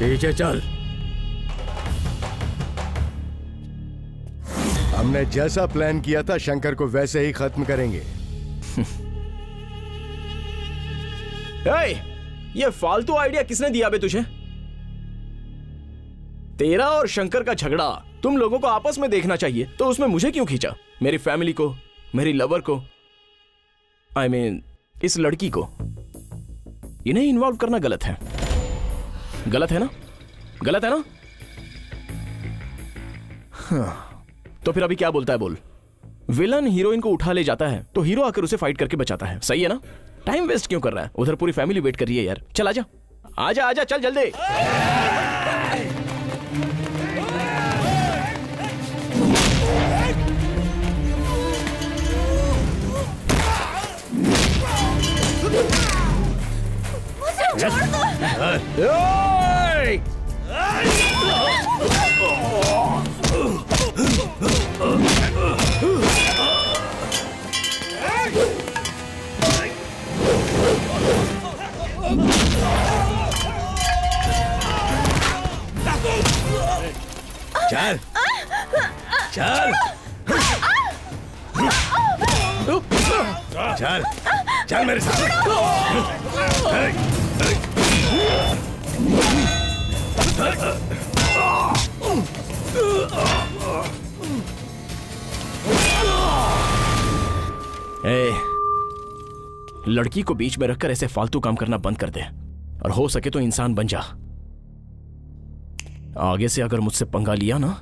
पीछे चल। हमने जैसा प्लान किया था शंकर को वैसे ही खत्म करेंगे। hey, ये फालतू आइडिया किसने दिया बे तुझे? तेरा और शंकर का झगड़ा तुम लोगों को आपस में देखना चाहिए, तो उसमें मुझे क्यों खींचा? मेरी फैमिली को, मेरी लवर को, आई I मीन mean, इस लड़की को इन्हें इन्वॉल्व करना गलत है। गलत है ना? गलत है ना? हाँ। तो फिर अभी क्या बोलता है बोल? विलन हीरोइन को उठा ले जाता है तो हीरो आकर उसे फाइट करके बचाता है, सही है ना? टाइम वेस्ट क्यों कर रहा है? उधर पूरी फैमिली वेट कर रही है यार। चल आजा, आजा आजा, चल जल्दी। Oh! चल चल चल मेरे साथ। ए, लड़की को बीच में रखकर ऐसे फालतू काम करना बंद कर दे और हो सके तो इंसान बन जा। आगे से अगर मुझसे पंगा लिया ना।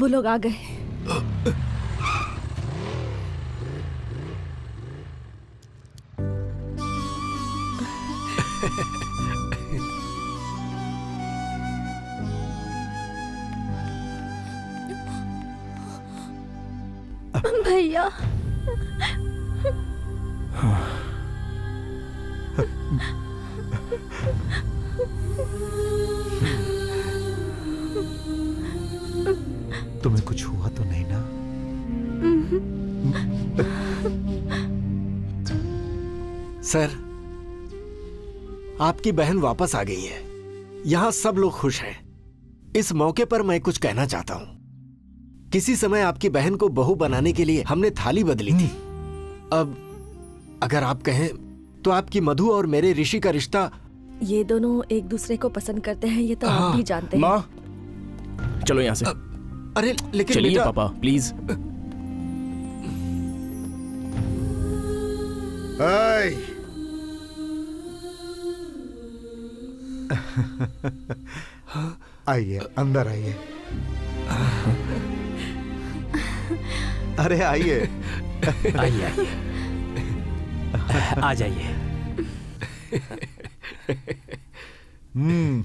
वो लोग आ गए। भैया तुम्हें कुछ हुआ तो नहीं ना? सर, आपकी बहन वापस आ गई है। यहां सब लोग खुश हैं। इस मौके पर मैं कुछ कहना चाहता हूं। किसी समय आपकी बहन को बहू बनाने के लिए हमने थाली बदली थी। अब अगर आप कहें तो आपकी मधु और मेरे ऋषि का रिश्ता। ये दोनों एक दूसरे को पसंद करते हैं, ये तो आप भी जानते हैं। माँ, चलो यहां से। आ, अरे लेकिन चलिए पापा प्लीज। आइए अंदर आइए। अरे आइए आइए आ जाइए। हम्म